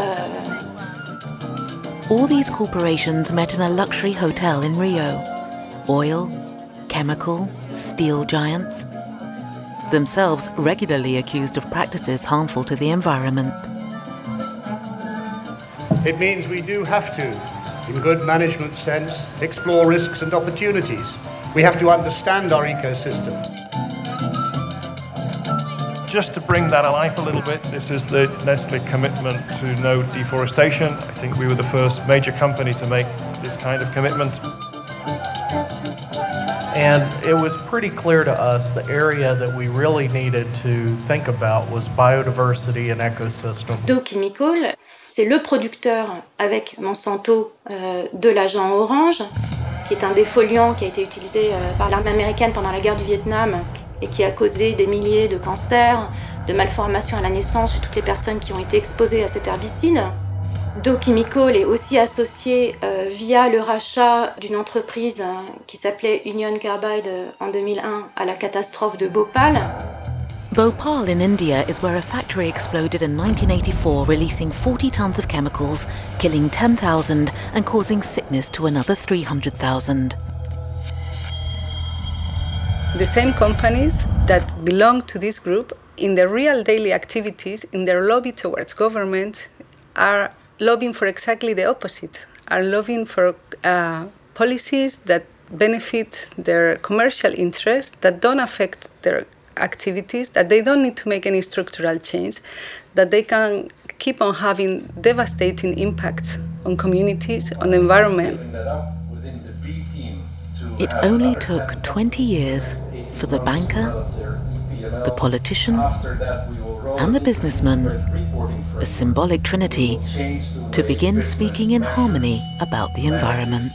All these corporations met in a luxury hotel in Rio. Oil, chemical, steel giants, themselves regularly accused of practices harmful to the environment. It means we do have to, in good management sense, explore risks and opportunities. We have to understand our ecosystem. Just to bring that alive a little bit, this is the Nestlé commitment to no deforestation. I think we were the first major company to make this kind of commitment. And it was pretty clear to us the area that we really needed to think about was biodiversity and ecosystem. Do Chemical, c'est le producteur avec Monsanto de l'agent orange, qui est un défoliant qui a été utilisé par l'armée américaine pendant la guerre du Vietnam et qui a causé des milliers de cancers, de malformations à la naissance chez toutes les personnes qui ont été exposées à cet herbicide. Do Chemical est aussi associé via le rachat d'une entreprise qui s'appelait Union Carbide en 2001 à la catastrophe de Bhopal. Bhopal in India is where a factory exploded in 1984, releasing 40 tons of chemicals, killing 10,000 and causing sickness to another 300,000. The same companies that belong to this group, in their real daily activities, in their lobby towards governments, are lobbying for exactly the opposite, are lobbying for policies that benefit their commercial interests, that don't affect their activities, that they don't need to make any structural change, that they can keep on having devastating impacts on communities, on the environment. It only took 20 years for the banker, the politician, and the businessman, a symbolic trinity, to begin speaking in harmony about the environment.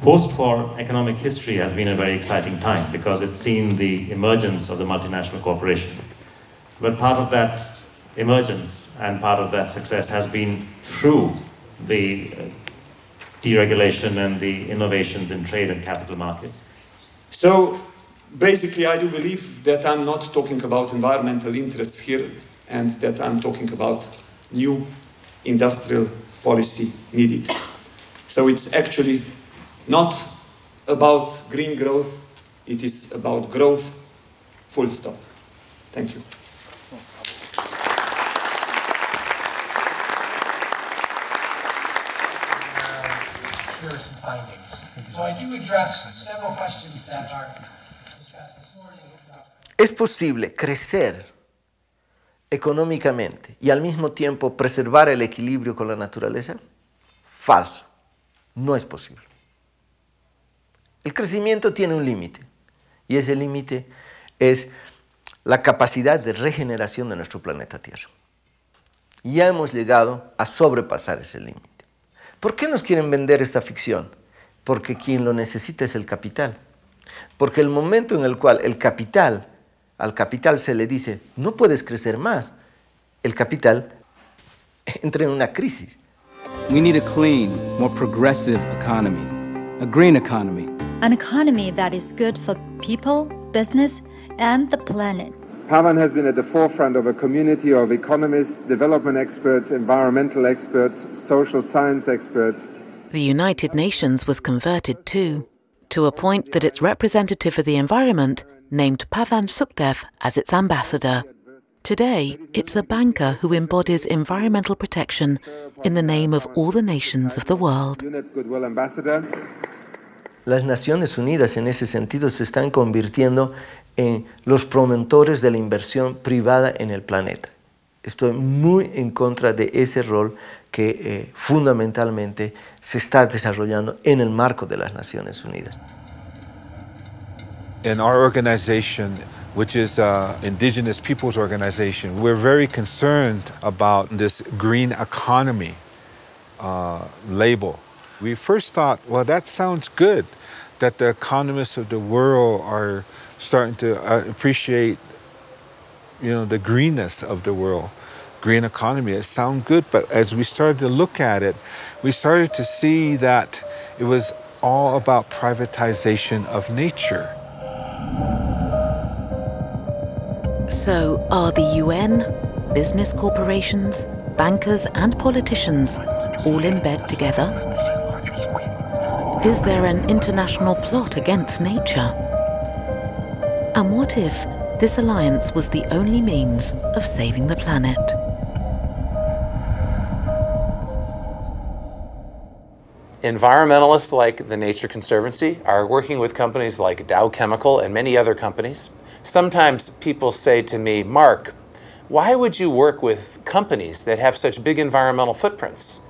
Post for economic history has been a very exciting time because it's seen the emergence of the multinational corporation. But part of that emergence and part of that success has been through the deregulation and the innovations in trade and capital markets. So, basically, I do believe that I'm not talking about environmental interests here and that I'm talking about new industrial policy needed. So it's actually not about green growth, it is about growth Full stop. Thank you. Here are some findings. So I do address several questions that are discussed this morning. ¿Es posible crecer económicamente y al mismo tiempo preservar el equilibrio con la naturaleza? Falso. No es posible. El crecimiento tiene un límite, y ese límite es la capacidad de regeneración de nuestro planeta Tierra. Y ya hemos llegado a sobrepasar ese límite. ¿Por qué nos quieren vender esta ficción? Porque quien lo necesita es el capital. Porque el momento en el cual el capital, al capital se le dice, no puedes crecer más, el capital entra en una crisis. We need a clean, more progressive economy, a green economy. An economy that is good for people, business, and the planet. Pavan has been at the forefront of a community of economists, development experts, environmental experts, social science experts. The United Nations was converted too, to a point that its representative for the environment named Pavan Sukhdev as its ambassador. Today, it's a banker who embodies environmental protection in the name of all the nations of the world. Las Naciones Unidas en ese sentido se están convirtiendo en los promotores de la inversión privada en el planeta. Estoy muy en contra de ese rol que fundamentalmente se está desarrollando en el marco de las Naciones Unidas. In our organization, which is Indigenous Peoples Organization, we're very concerned about this green economy label. We first thought, well, that sounds good, that the economists of the world are starting to appreciate, you know, the greenness of the world, green economy. It sounded good, but as we started to look at it, we started to see that it was all about privatization of nature. So are the UN, business corporations, bankers and politicians all in bed together? Is there an international plot against nature? And what if this alliance was the only means of saving the planet? Environmentalists like the Nature Conservancy are working with companies like Dow Chemical and many other companies. Sometimes people say to me, Mark, why would you work with companies that have such big environmental footprints?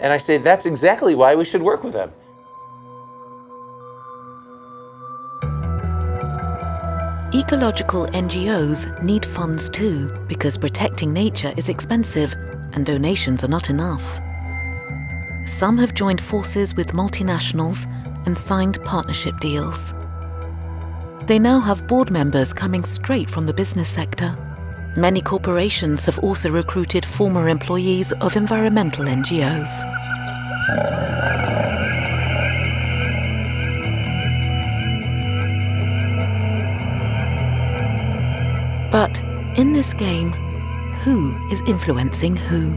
And I say, that's exactly why we should work with them. Ecological NGOs need funds too, because protecting nature is expensive and donations are not enough. Some have joined forces with multinationals and signed partnership deals. They now have board members coming straight from the business sector. Many corporations have also recruited former employees of environmental NGOs. But in this game, who is influencing who?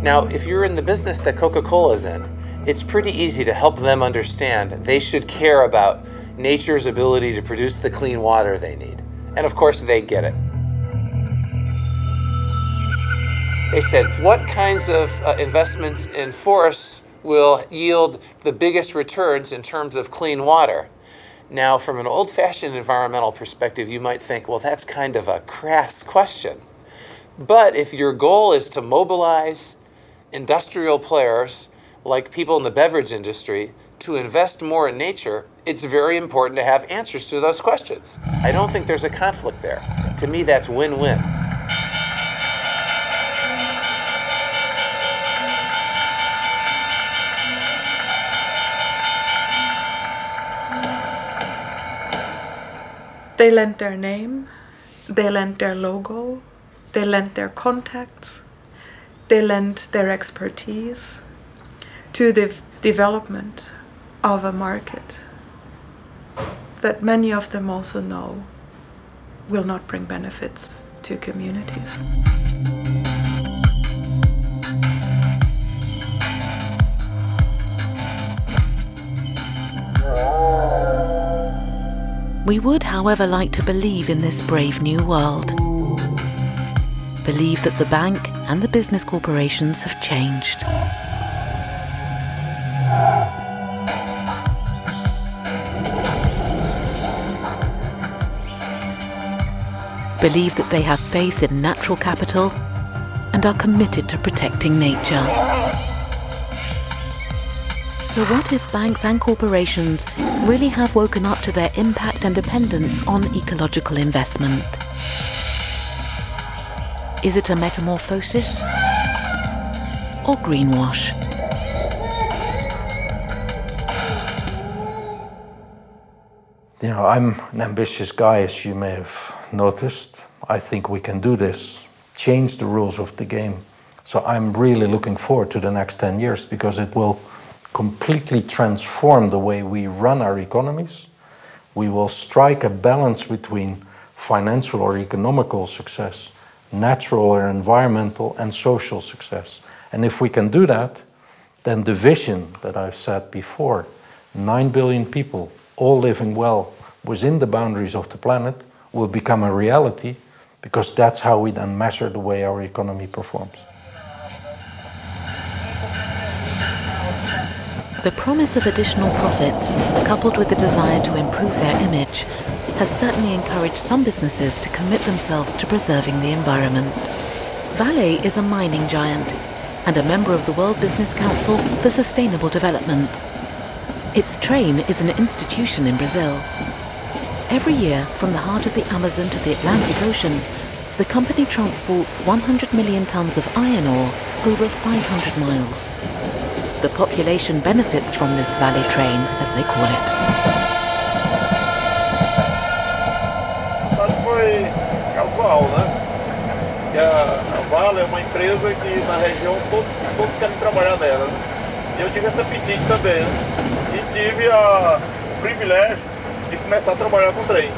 Now, if you're in the business that Coca-Cola's in, it's pretty easy to help them understand they should care about nature's ability to produce the clean water they need. And of course, they get it. They said, what kinds of investments in forests will yield the biggest returns in terms of clean water? Now, from an old-fashioned environmental perspective, you might think, well, that's kind of a crass question. But if your goal is to mobilize industrial players, like people in the beverage industry, to invest more in nature, it's very important to have answers to those questions. I don't think there's a conflict there. To me, that's win-win. They lent their name, they lent their logo, they lent their contacts, they lent their expertise to the development of a market that many of them also know will not bring benefits to communities. We would, however, like to believe in this brave new world. Believe that the bank and the business corporations have changed. Believe that they have faith in natural capital and are committed to protecting nature. So what if banks and corporations really have woken up to their impact and dependence on ecological investment? Is it a metamorphosis or greenwash? You know, I'm an ambitious guy, as you may have noticed. I think we can do this, change the rules of the game. So I'm really looking forward to the next 10 years because it will completely transform the way we run our economies. We will strike a balance between financial or economical success, natural or environmental, and social success. And if we can do that, then the vision that I've said before, 9 billion people, all living well within the boundaries of the planet, will become a reality, because that's how we then measure the way our economy performs. The promise of additional profits, coupled with the desire to improve their image, has certainly encouraged some businesses to commit themselves to preserving the environment. Vale is a mining giant and a member of the World Business Council for Sustainable Development. Its train is an institution in Brazil. Every year, from the heart of the Amazon to the Atlantic Ocean, the company transports 100 million tons of iron ore over 500 miles. The population benefits from this Vale train, as they call it. Casual, né? A Vale é uma empresa que na região todos querem trabalhar nela. Eu tive esse apetite também e tive o privilégio de começar a trabalhar com o trem.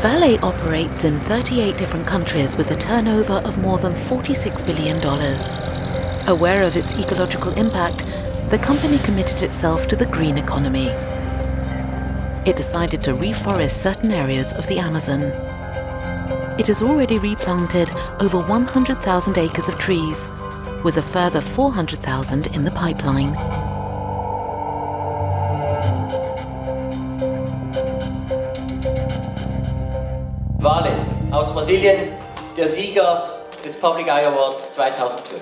Vale operates in 38 different countries with a turnover of more than $46 billion. Aware of its ecological impact, the company committed itself to the green economy. It decided to reforest certain areas of the Amazon. It has already replanted over 100,000 acres of trees, with a further 400,000 in the pipeline. Vale aus Brasilien, der Sieger des Public Eye Awards 2012.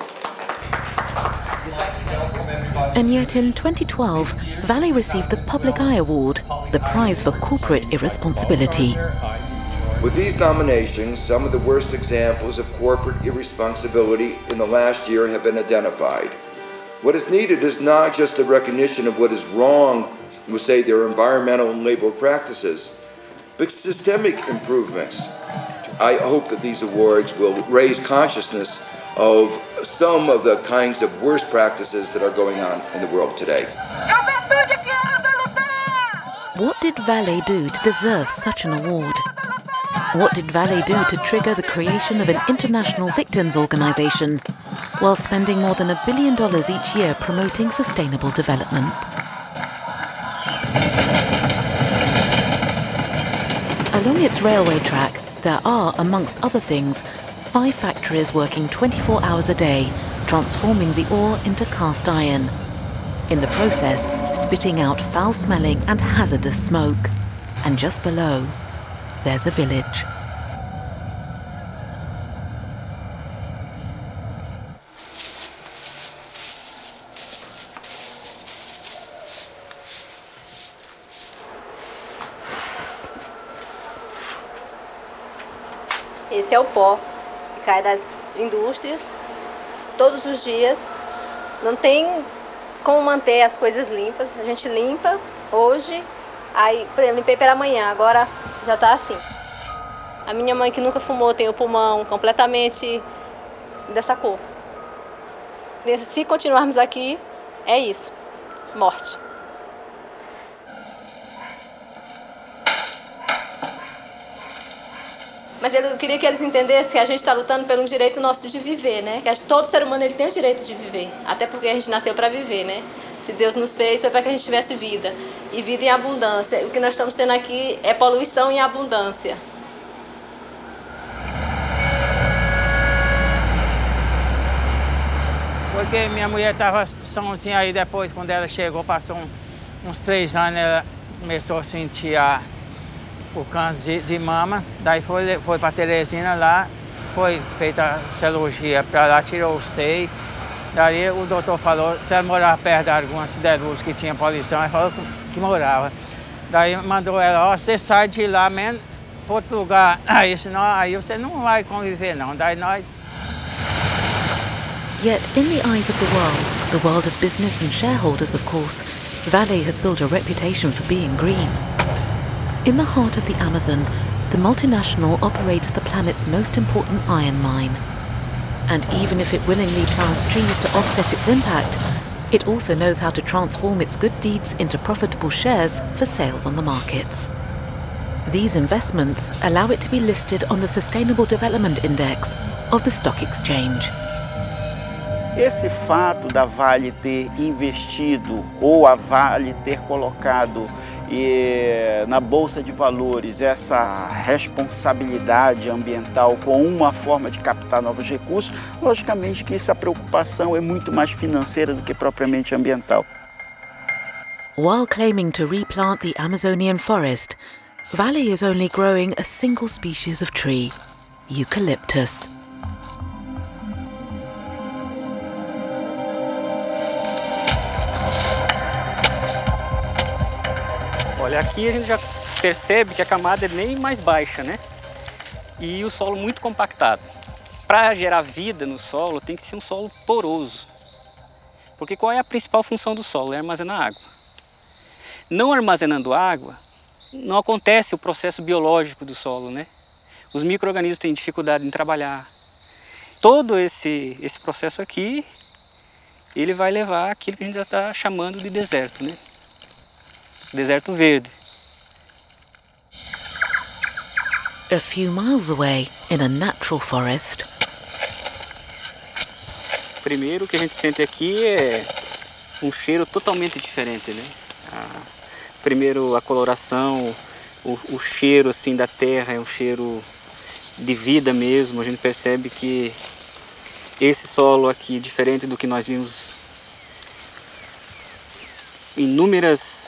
And yet in 2012, Vale received the Public Eye Award, the prize for corporate irresponsibility. With these nominations, some of the worst examples of corporate irresponsibility in the last year have been identified. What is needed is not just a recognition of what is wrong with, say, their environmental and labor practices, but systemic improvements. I hope that these awards will raise consciousness of some of the kinds of worst practices that are going on in the world today. What did Vale do to deserve such an award? What did Vale do to trigger the creation of an international victims organization while spending more than $1 billion each year promoting sustainable development? Along its railway track, there are, amongst other things, 5 factories working 24 hours a day, transforming the ore into cast iron. In the process, spitting out foul-smelling and hazardous smoke. And just below, there's a village. Esse é o pó que cai das indústrias todos os dias. Não tem como manter as coisas limpas. A gente limpa hoje, aí limpei pela manhã, agora já tá assim. A minha mãe, que nunca fumou, tem o pulmão completamente dessa cor. Se continuarmos aqui, é isso. Morte. Mas eu queria que eles entendessem que a gente está lutando pelo direito nosso de viver, né? Que todo ser humano ele tem o direito de viver, até porque a gente nasceu para viver, né? Se Deus nos fez, foi para que a gente tivesse vida. E vida em abundância. O que nós estamos tendo aqui é poluição em abundância. Porque minha mulher estava sozinha, aí depois, quando ela chegou, passou uns 3 anos, ela começou a sentir o câncer de mama. Daí foi para Teresina lá, foi feita a cirurgia para lá, tirou o seio. Daí o doutor falou, se ela morava perto de alguma siderúrgica que tinha poluição, ele falou que morava. Daí mandou ela, ó, você sai de lá mesmo para outro lugar, aí, senão, aí você não vai conviver não. Daí nós... Yet, in the eyes of the world of business and shareholders of course, Vale has built a reputation for being green. In the heart of the Amazon, the multinational operates the planet's most important iron mine. And even if it willingly plants trees to offset its impact, it also knows how to transform its good deeds into profitable shares for sales on the markets. These investments allow it to be listed on the Sustainable Development Index of the Stock Exchange. Esse fato da Vale ter investido ou a Vale ter colocado na Bolsa de Valores essa responsabilidade ambiental com uma forma de captar novos recursos, logicamente que essa preocupação é muito mais financeira do que propriamente ambiental. While claiming to replant the Amazonian forest, Vale is only growing a single species of tree, eucalyptus. Olha, aqui a gente já percebe que a camada é bem mais baixa, né? E o solo muito compactado. Para gerar vida no solo, tem que ser um solo poroso. Porque qual é a principal função do solo? É armazenar água. Não armazenando água, não acontece o processo biológico do solo, né? Os micro-organismos têm dificuldade em trabalhar. Todo esse processo aqui, ele vai levar aquilo que a gente já está chamando de deserto, né? Deserto Verde. A few miles away, in a natural forest. Primeiro o que a gente sente aqui é um cheiro totalmente diferente, né? Primeiro a coloração, o cheiro assim da terra é um cheiro de vida mesmo. A gente percebe que esse solo aqui, diferente do que nós vimos, inúmeras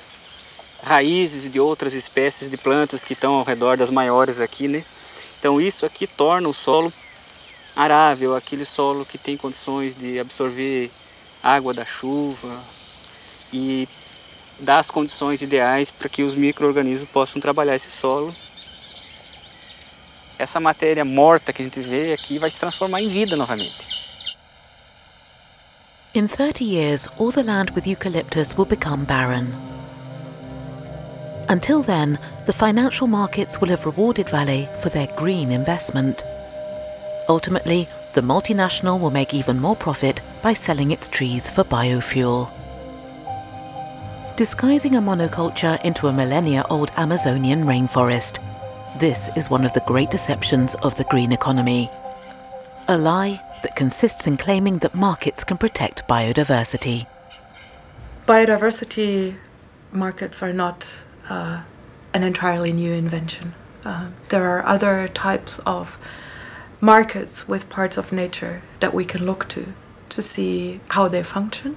raízes de outras espécies de plantas que estão ao redor das maiores aqui, né? Então isso aqui torna o solo arável, aquele solo que tem condições de absorver água da chuva e dá as condições ideais para que os micro-organismos possam trabalhar esse solo. Essa matéria morta que a gente vê aqui vai se transformar em vida novamente. In 30 years, all the land with eucalyptus will become barren. Until then, the financial markets will have rewarded Vale for their green investment. Ultimately, the multinational will make even more profit by selling its trees for biofuel. Disguising a monoculture into a millennia-old Amazonian rainforest, this is one of the great deceptions of the green economy. A lie that consists in claiming that markets can protect biodiversity. Biodiversity markets are not an entirely new invention. There are other types of markets with parts of nature that we can look to see how they function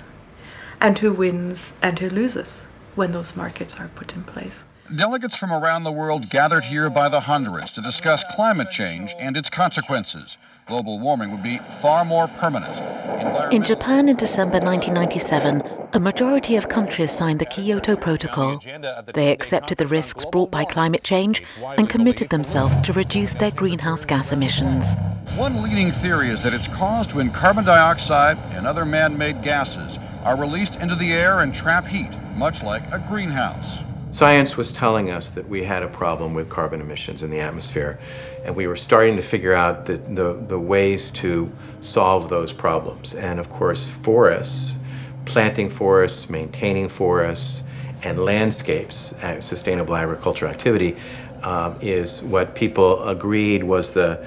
and who wins and who loses when those markets are put in place. Delegates from around the world gathered here by the hundreds to discuss climate change and its consequences. Global warming would be far more permanent. In Japan in December 1997, a majority of countries signed the Kyoto Protocol. They accepted the risks brought by climate change and committed themselves to reduce their greenhouse gas emissions. One leading theory is that it's caused when carbon dioxide and other man-made gases are released into the air and trap heat, much like a greenhouse. Science was telling us that we had a problem with carbon emissions in the atmosphere, and we were starting to figure out the ways to solve those problems. And of course, forests, planting forests, maintaining forests, and landscapes, sustainable agricultural activity, is what people agreed was the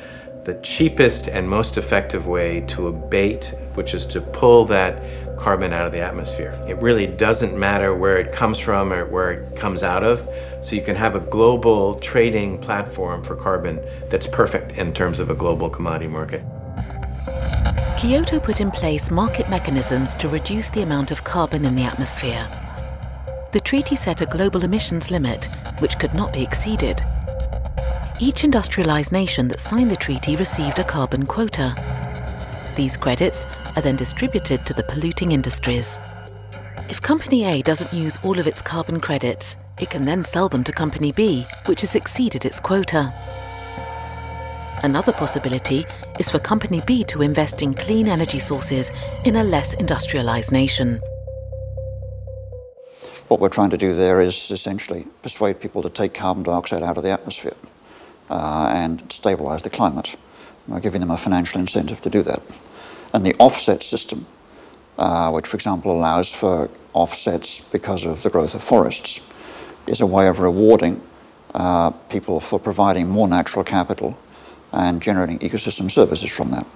the cheapest and most effective way to abate, which is to pull that carbon out of the atmosphere. It really doesn't matter where it comes from or where it comes out of, so you can have a global trading platform for carbon that's perfect in terms of a global commodity market. Kyoto put in place market mechanisms to reduce the amount of carbon in the atmosphere. The treaty set a global emissions limit, which could not be exceeded. Each industrialized nation that signed the treaty received a carbon quota. These credits are then distributed to the polluting industries. If Company A doesn't use all of its carbon credits, it can then sell them to Company B, which has exceeded its quota. Another possibility is for Company B to invest in clean energy sources in a less industrialized nation. What we're trying to do there is essentially persuade people to take carbon dioxide out of the atmosphere. And stabilize the climate by giving them a financial incentive to do that. And the offset system, which for example allows for offsets because of the growth of forests, is a way of rewarding people for providing more natural capital and generating ecosystem services from that.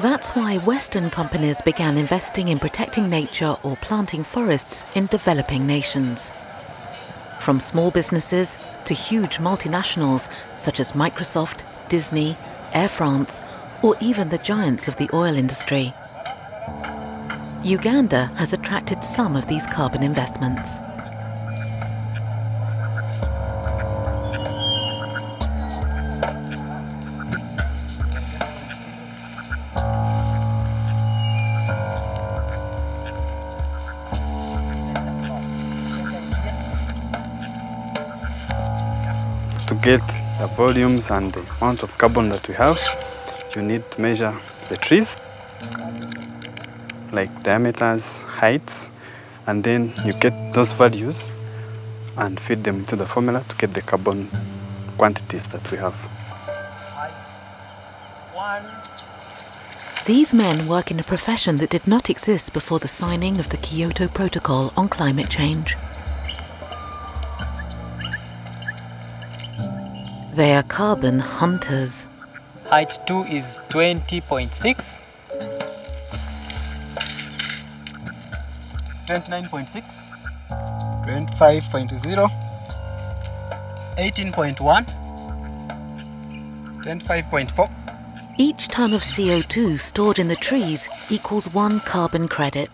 That's why Western companies began investing in protecting nature or planting forests in developing nations. From small businesses to huge multinationals such as Microsoft, Disney, Air France, or even the giants of the oil industry. Uganda has attracted some of these carbon investments. To get the volumes and the amount of carbon that we have, you need to measure the trees, like diameters, heights, and then you get those values and feed them to the formula to get the carbon quantities that we have. These men work in a profession that did not exist before the signing of the Kyoto Protocol on climate change. They are carbon hunters. Height 2 is 20.6. 29.6. 25.0. 18.1. 25.4. Each ton of CO2 stored in the trees equals one carbon credit.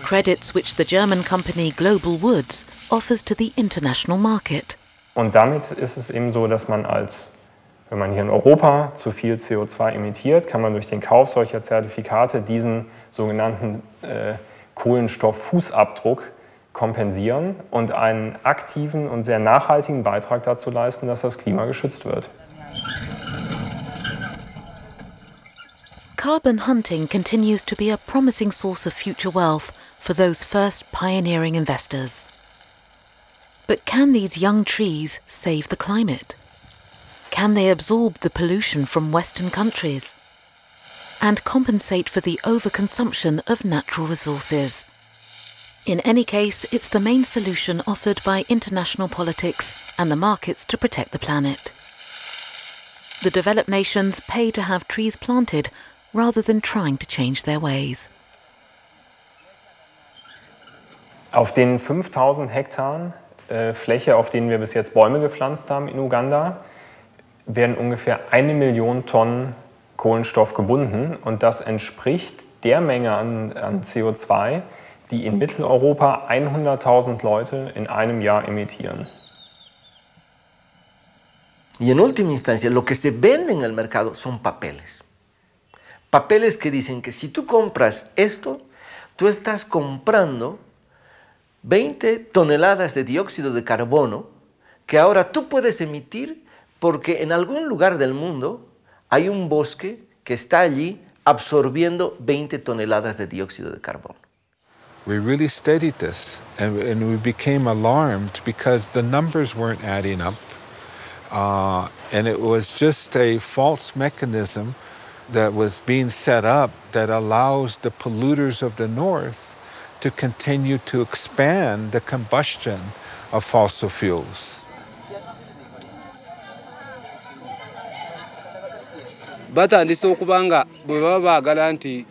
Credits which the German company Global Woods offers to the international market. Und damit ist es eben so, dass man wenn man hier in Europa zu viel CO2 emittiert, kann man durch den Kauf solcher Zertifikate diesen sogenannten Kohlenstofffußabdruck kompensieren und einen aktiven und sehr nachhaltigen Beitrag dazu leisten, dass das Klima geschützt wird. Carbon hunting continues to be a promising source of future wealth for those first pioneering investors. But can these young trees save the climate? Can they absorb the pollution from Western countries and compensate for the overconsumption of natural resources? In any case, it's the main solution offered by international politics and the markets to protect the planet. The developed nations pay to have trees planted rather than trying to change their ways. Auf den 5000 Hektaren Fläche, auf denen wir bis jetzt Bäume gepflanzt haben in Uganda, werden ungefähr 1 Million Tonnen Kohlenstoff gebunden. Und das entspricht der Menge an CO2, die in Mitteleuropa 100.000 Leute in einem Jahr emittieren. Y en última instancia, lo que se vende en el mercado son papeles. Papeles que dicen que si tú compras esto, tú estás comprando 20 toneladas de dióxido de carbono que ahora tú puedes emitir porque en algún lugar del mundo hay un bosque que está allí absorbiendo 20 toneladas de dióxido de carbono. We really studied this and we became alarmed because the numbers weren't adding up and it was just a false mechanism that was being set up that allows the polluters of the north to continue to expand the combustion of fossil fuels. Batandise okubanga bwe baba baagala nti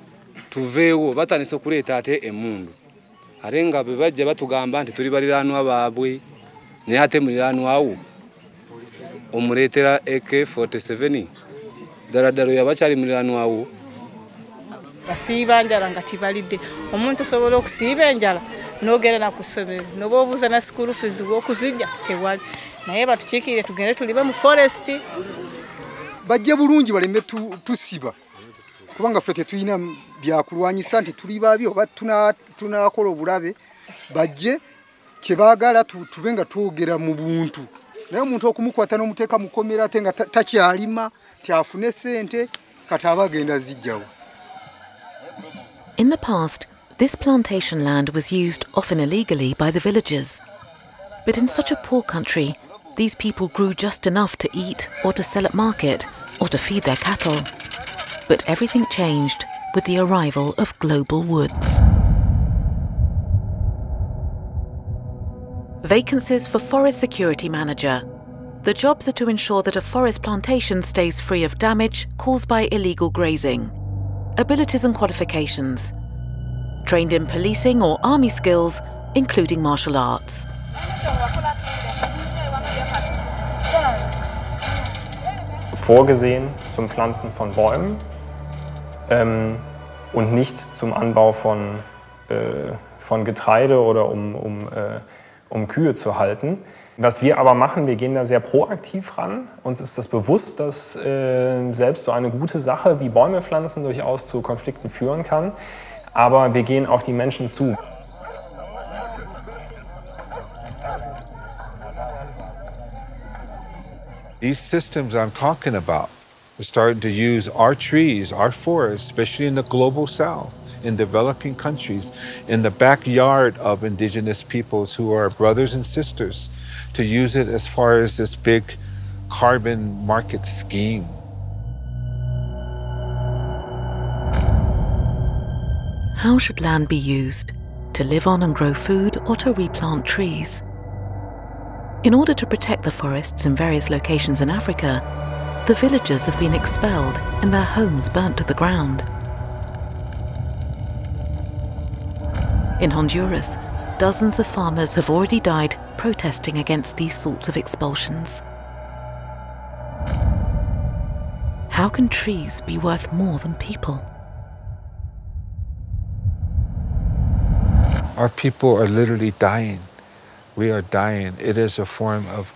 tuveewo batandise okuleeta ate emmundu ate nga bwe bajja batugamba nti tuli baliraanwa baabwe naye ate muliraanwa awo omuleetera AK47 daladalo yabakyali muliraanwa awo basiiba njala nga tibalidde omuntu osobola okusiiba enjala n'ogerera ku ssomero n'oboobuuza na school fees w'okuzijja tewali naye batukiikirire tugende tulibe mu forest bajje bulungi baleme tusiba kubanga ffe tetulina byakulwanyisa nti tuli babi oba tunaakola obulabe bajje kye baagala tube nga twogera mu buntu naye omuntu okumukwata n'omuteeka mukomera ate nga takyalima tyafune ssente kati aba agenda zijjawo. In the past, this plantation land was used often illegally by the villagers. But in such a poor country, these people grew just enough to eat or to sell at market or to feed their cattle. But everything changed with the arrival of Global Woods. Vacancies for forest security manager. The jobs are to ensure that a forest plantation stays free of damage caused by illegal grazing. Abilities and qualifications. Trained in policing or army skills, including martial arts. Vorgesehen zum Pflanzen von Bäumen und nicht zum Anbau von Getreide oder um Kühe zu halten. Was wir aber machen, wir gehen da sehr proaktiv ran. Uns ist das bewusst, dass selbst so eine gute Sache wie Bäume pflanzen durchaus zu Konflikten führen kann. Aber wir gehen auf die Menschen zu. These systems I'm talking about are starting to use our trees, our forests, especially in the global south, in developing countries, in the backyard of indigenous peoples who are brothers and sisters, to use it as far as this big carbon market scheme. How should land be used? To live on and grow food or to replant trees? In order to protect the forests in various locations in Africa, the villagers have been expelled and their homes burnt to the ground. In Honduras, dozens of farmers have already died protesting against these sorts of expulsions. How can trees be worth more than people? Our people are literally dying. We are dying. It is a form of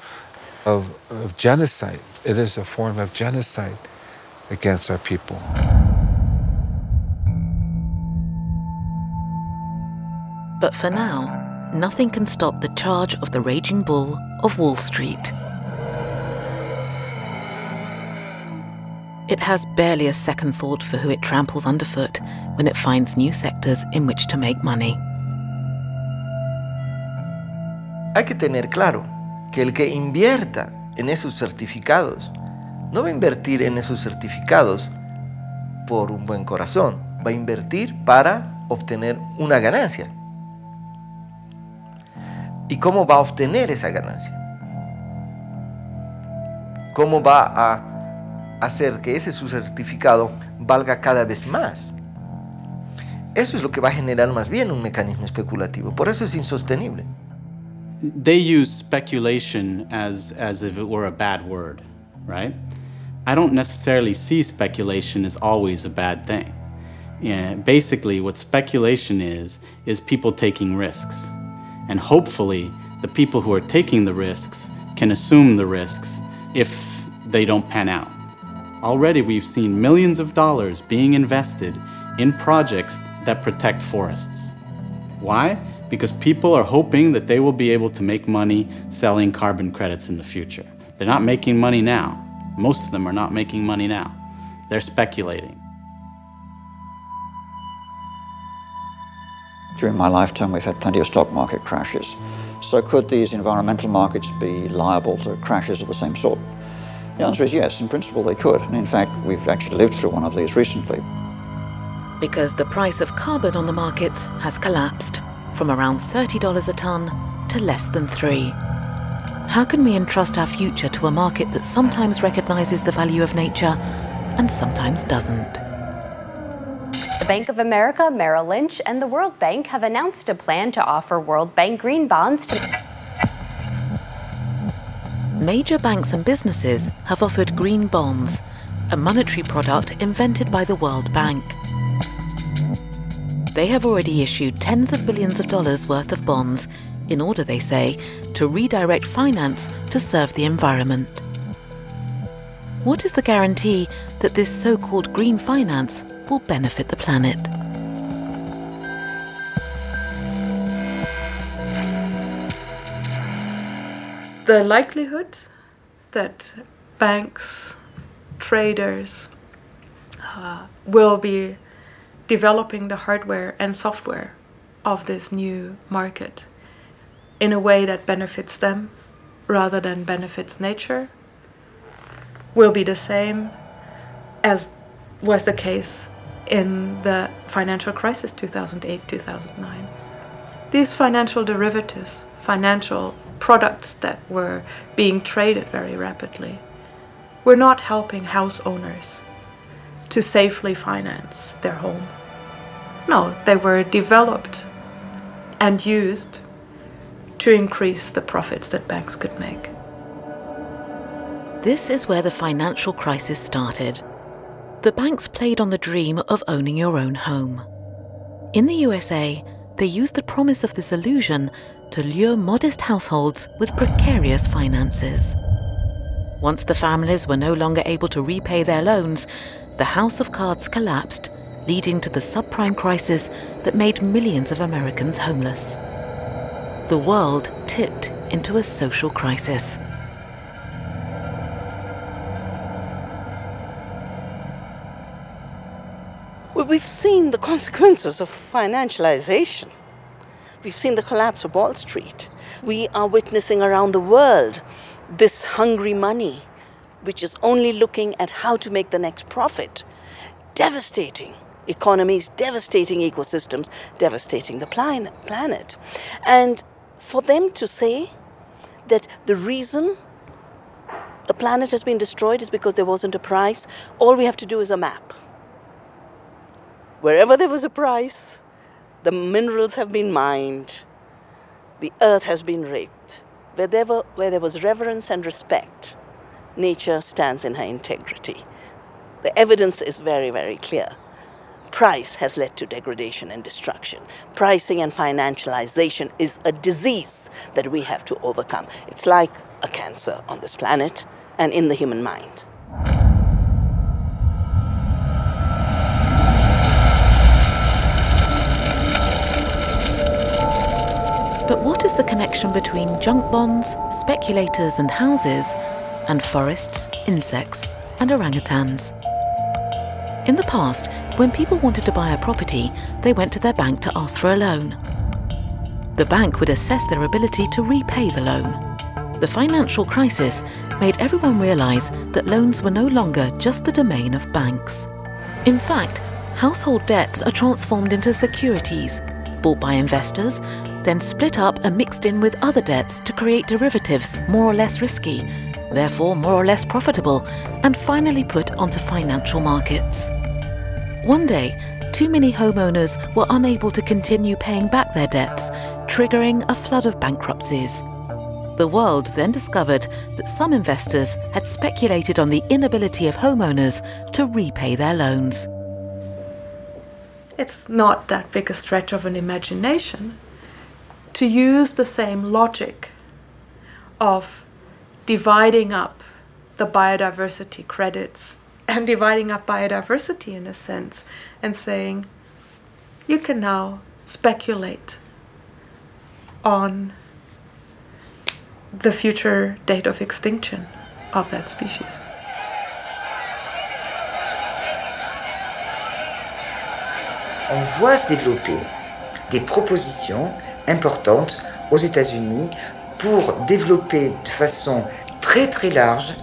genocide. It is a form of genocide against our people. But for now, nothing can stop the charge of the raging bull of Wall Street. It has barely a second thought for who it tramples underfoot when it finds new sectors in which to make money. Hay que tener claro que el que invierta en esos certificados no va a invertir en esos certificados por un buen corazón, va a invertir para obtener una ganancia. ¿Y cómo va a obtener esa ganancia? ¿Cómo va a hacer que ese su certificado valga cada vez más? Eso es lo que va a generar más bien un mecanismo especulativo, por eso es insostenible. They use speculation as if it were a bad word, right? I don't necessarily see speculation as always a bad thing. Yeah, basically, what speculation is people taking risks. And hopefully, the people who are taking the risks can assume the risks if they don't pan out. Already, we've seen millions of dollars being invested in projects that protect forests. Why? Because people are hoping that they will be able to make money selling carbon credits in the future. They're not making money now. Most of them are not making money now. They're speculating. During my lifetime, we've had plenty of stock market crashes. So could these environmental markets be liable to crashes of the same sort? The answer is yes, in principle they could. And in fact, we've actually lived through one of these recently. Because the price of carbon on the markets has collapsed from around $30 a tonne to less than 3. How can we entrust our future to a market that sometimes recognizes the value of nature and sometimes doesn't? The Bank of America, Merrill Lynch, and the World Bank have announced a plan to offer World Bank green bonds to... Major banks and businesses have offered green bonds, a monetary product invented by the World Bank. They have already issued tens of billions of dollars worth of bonds in order, they say, to redirect finance to serve the environment. What is the guarantee that this so-called green finance will benefit the planet? The likelihood that banks, traders will be developing the hardware and software of this new market in a way that benefits them rather than benefits nature will be the same as was the case in the financial crisis 2008-2009. These financial derivatives, financial products that were being traded very rapidly, were not helping house owners to safely finance their home. No, they were developed and used to increase the profits that banks could make. This is where the financial crisis started. The banks played on the dream of owning your own home. In the USA, they used the promise of this illusion to lure modest households with precarious finances. Once the families were no longer able to repay their loans, the house of cards collapsed, leading to the subprime crisis that made millions of Americans homeless. The world tipped into a social crisis. Well, we've seen the consequences of financialization. We've seen the collapse of Wall Street. We are witnessing around the world this hungry money, which is only looking at how to make the next profit, devastating economies, devastating ecosystems, devastating the planet. And for them to say that the reason the planet has been destroyed is because there wasn't a price, all we have to do is a map. Wherever there was a price, the minerals have been mined, the earth has been raped. Where there was reverence and respect, nature stands in her integrity. The evidence is very, very clear. Price has led to degradation and destruction. Pricing and financialization is a disease that we have to overcome. It's like a cancer on this planet and in the human mind. But what is the connection between junk bonds, speculators and houses, and forests, insects and orangutans? In the past, when people wanted to buy a property, they went to their bank to ask for a loan. The bank would assess their ability to repay the loan. The financial crisis made everyone realize that loans were no longer just the domain of banks. In fact, household debts are transformed into securities, bought by investors, then split up and mixed in with other debts to create derivatives more or less risky, therefore more or less profitable, and finally put onto financial markets. One day, too many homeowners were unable to continue paying back their debts, triggering a flood of bankruptcies. The world then discovered that some investors had speculated on the inability of homeowners to repay their loans. It's not that big a stretch of an imagination to use the same logic of dividing up the biodiversity credits and dividing up biodiversity in a sense and saying you can now speculate on the future date of extinction of that species. On voit se développer des propositions importante aux États-Unis pour développer de façon très très large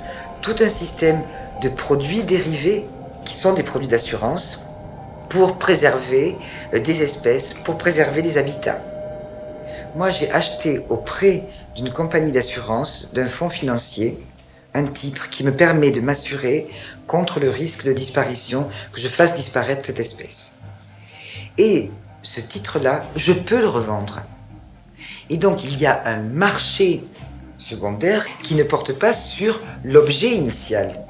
tout un système de produits dérivés qui sont des produits d'assurance pour préserver des espèces, pour préserver des habitats. Moi, j'ai acheté auprès d'une compagnie d'assurance, d'un fonds financier, un titre qui me permet de m'assurer contre le risque de disparition, que je fasse disparaître cette espèce. Et ce titre-là, je peux le revendre. Et donc, il y a un marché secondaire qui ne porte pas sur l'objet initial.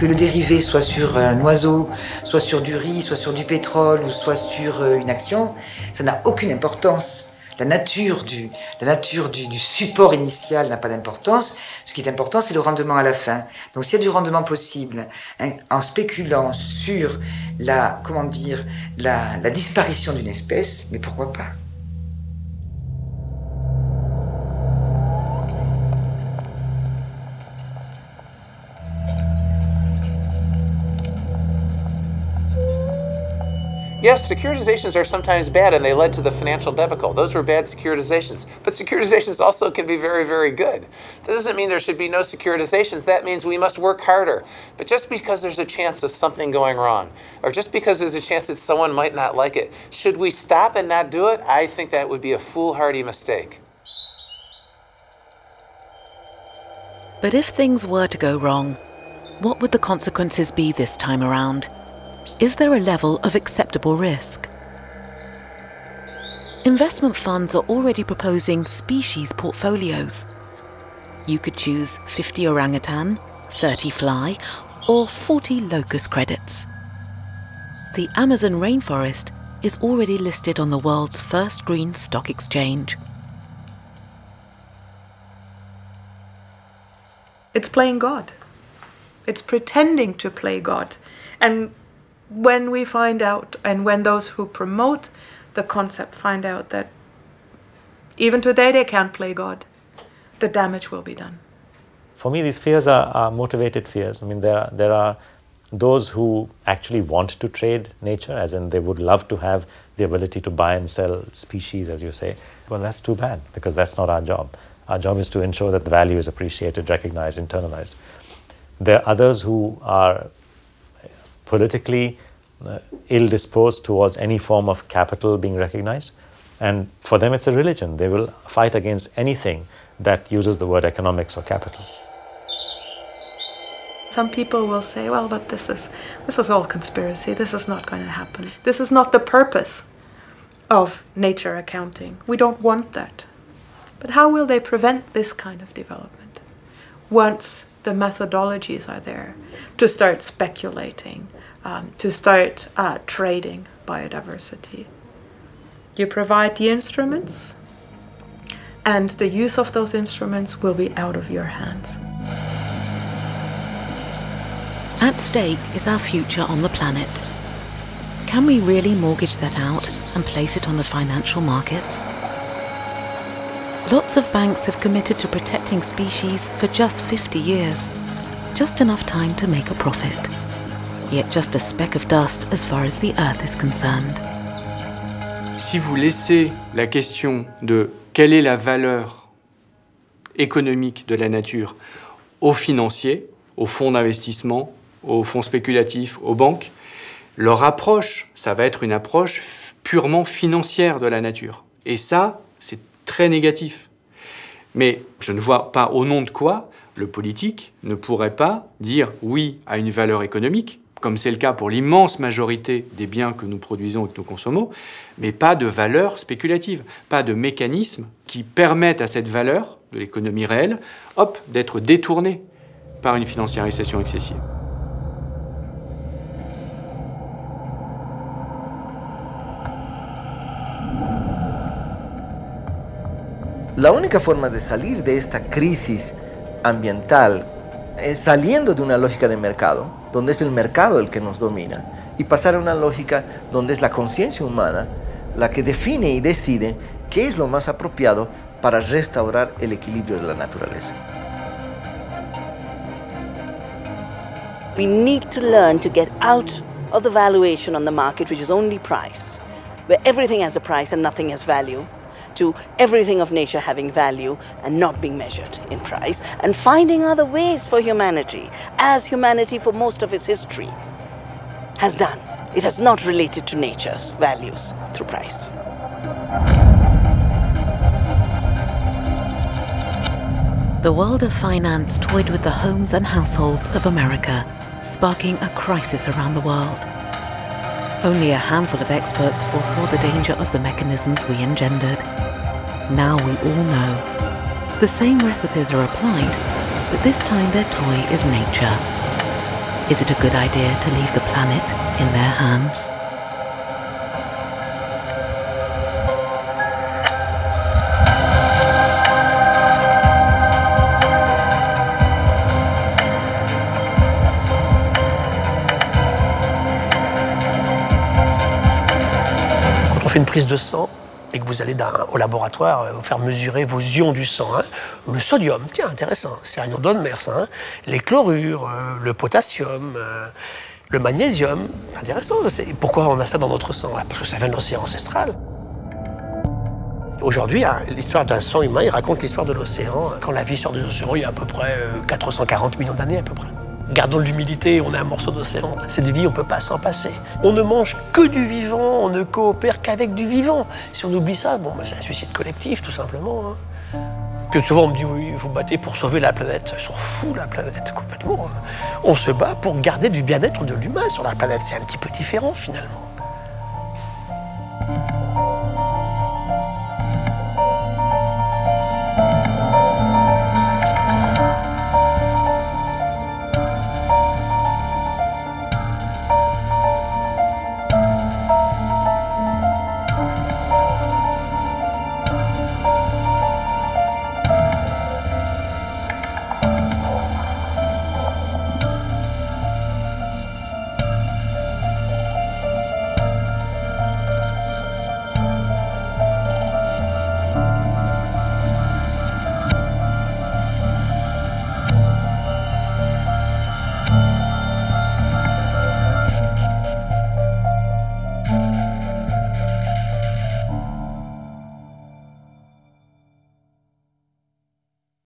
Que le dérivé soit sur un oiseau, soit sur du riz, soit sur du pétrole, ou soit sur une action, ça n'a aucune importance. La nature du support initial n'a pas d'importance. Ce qui est important, c'est le rendement à la fin. Donc, s'il y a du rendement possible, hein, en spéculant sur la, comment dire, la disparition d'une espèce, mais pourquoi pas? Yes, securitizations are sometimes bad, and they led to the financial debacle. Those were bad securitizations. But securitizations also can be very, very good. That doesn't mean there should be no securitizations. That means we must work harder. But just because there's a chance of something going wrong, or just because there's a chance that someone might not like it, should we stop and not do it? I think that would be a foolhardy mistake. But if things were to go wrong, what would the consequences be this time around? Is there a level of acceptable risk? Investment funds are already proposing species portfolios. You could choose 50 orangutan, 30 fly, or 40 locust credits. The Amazon rainforest is already listed on the world's first green stock exchange. It's playing God. It's pretending to play God. And when we find out, and when those who promote the concept find out that even today they can't play God, the damage will be done. For me, these fears are motivated fears. I mean, there are those who actually want to trade nature, as in they would love to have the ability to buy and sell species, as you say. Well, that's too bad, because that's not our job. Our job is to ensure that the value is appreciated, recognized, internalized. There are others who are politically ill-disposed towards any form of capital being recognized. And for them, it's a religion. They will fight against anything that uses the word economics or capital. Some people will say, well, but this is all conspiracy. This is not going to happen. This is not the purpose of nature accounting. We don't want that. But how will they prevent this kind of development once the methodologies are there to start speculating? To start trading biodiversity. You provide the instruments, and the use of those instruments will be out of your hands. At stake is our future on the planet. Can we really mortgage that out and place it on the financial markets? Lots of banks have committed to protecting species for just 50 years, just enough time to make a profit. Yet just a speck of dust as far as the Earth is concerned. Si vous laissez la question de quelle est la valeur économique de la nature aux financiers, aux fonds d'investissement, aux fonds spéculatifs, aux banques, leur approche, ça va être une approche purement financière de la nature. Et ça, c'est très négatif. Mais je ne vois pas au nom de quoi le politique ne pourrait pas dire oui à une valeur économique, comme c'est le cas pour l'immense majorité des biens que nous produisons et que nous consommons, mais pas de valeur spéculative, pas de mécanisme qui permette à cette valeur de l'économie réelle, hop, d'être détournée par une financiarisation excessive. La única forma de salir de esta crisis ambiental, saliendo de una lógica de mercado, donde es el mercado el que nos domina, y pasar a una lógica donde es la conciencia humana la que define y decide qué es lo más apropiado para restaurar el equilibrio de la naturaleza. We need to learn to get out of the valuation on the market, which is only price, where everything has a price and nothing has value, to everything of nature having value and not being measured in price, and finding other ways for humanity, as humanity for most of its history has done. It has not related to nature's values through price. the world of finance toyed with the homes and households of America, sparking a crisis around the world. Only a handful of experts foresaw the danger of the mechanisms we engendered. Now we all know. The same recipes are applied, but this time their toy is nature. Is it a good idea to leave the planet in their hands? Une prise de sang et que vous allez au laboratoire vous faire mesurer vos ions du sang, hein. Le sodium, tiens, intéressant, c'est un iodone de mer, ça, hein. Les chlorures, le potassium, le magnésium, intéressant. Pourquoi on a ça dans notre sang? Parce que ça vient de l'océan ancestral. Aujourd'hui, hein, l'histoire d'un sang humain, il raconte l'histoire de l'océan. Quand la vie sort des océans, il y a à peu près 440 millions d'années à peu près. Gardons l'humilité, on a un morceau d'océan. Cette vie, on ne peut pas s'en passer. On ne mange que du vivant, on ne coopère qu'avec du vivant. Si on oublie ça, bon, ben, c'est un suicide collectif, tout simplement, hein. Puis souvent, on me dit, oui, vous battez pour sauver la planète. Ils sont fous, la planète, complètement. On se bat pour garder du bien-être de l'humain sur la planète. C'est un petit peu différent, finalement.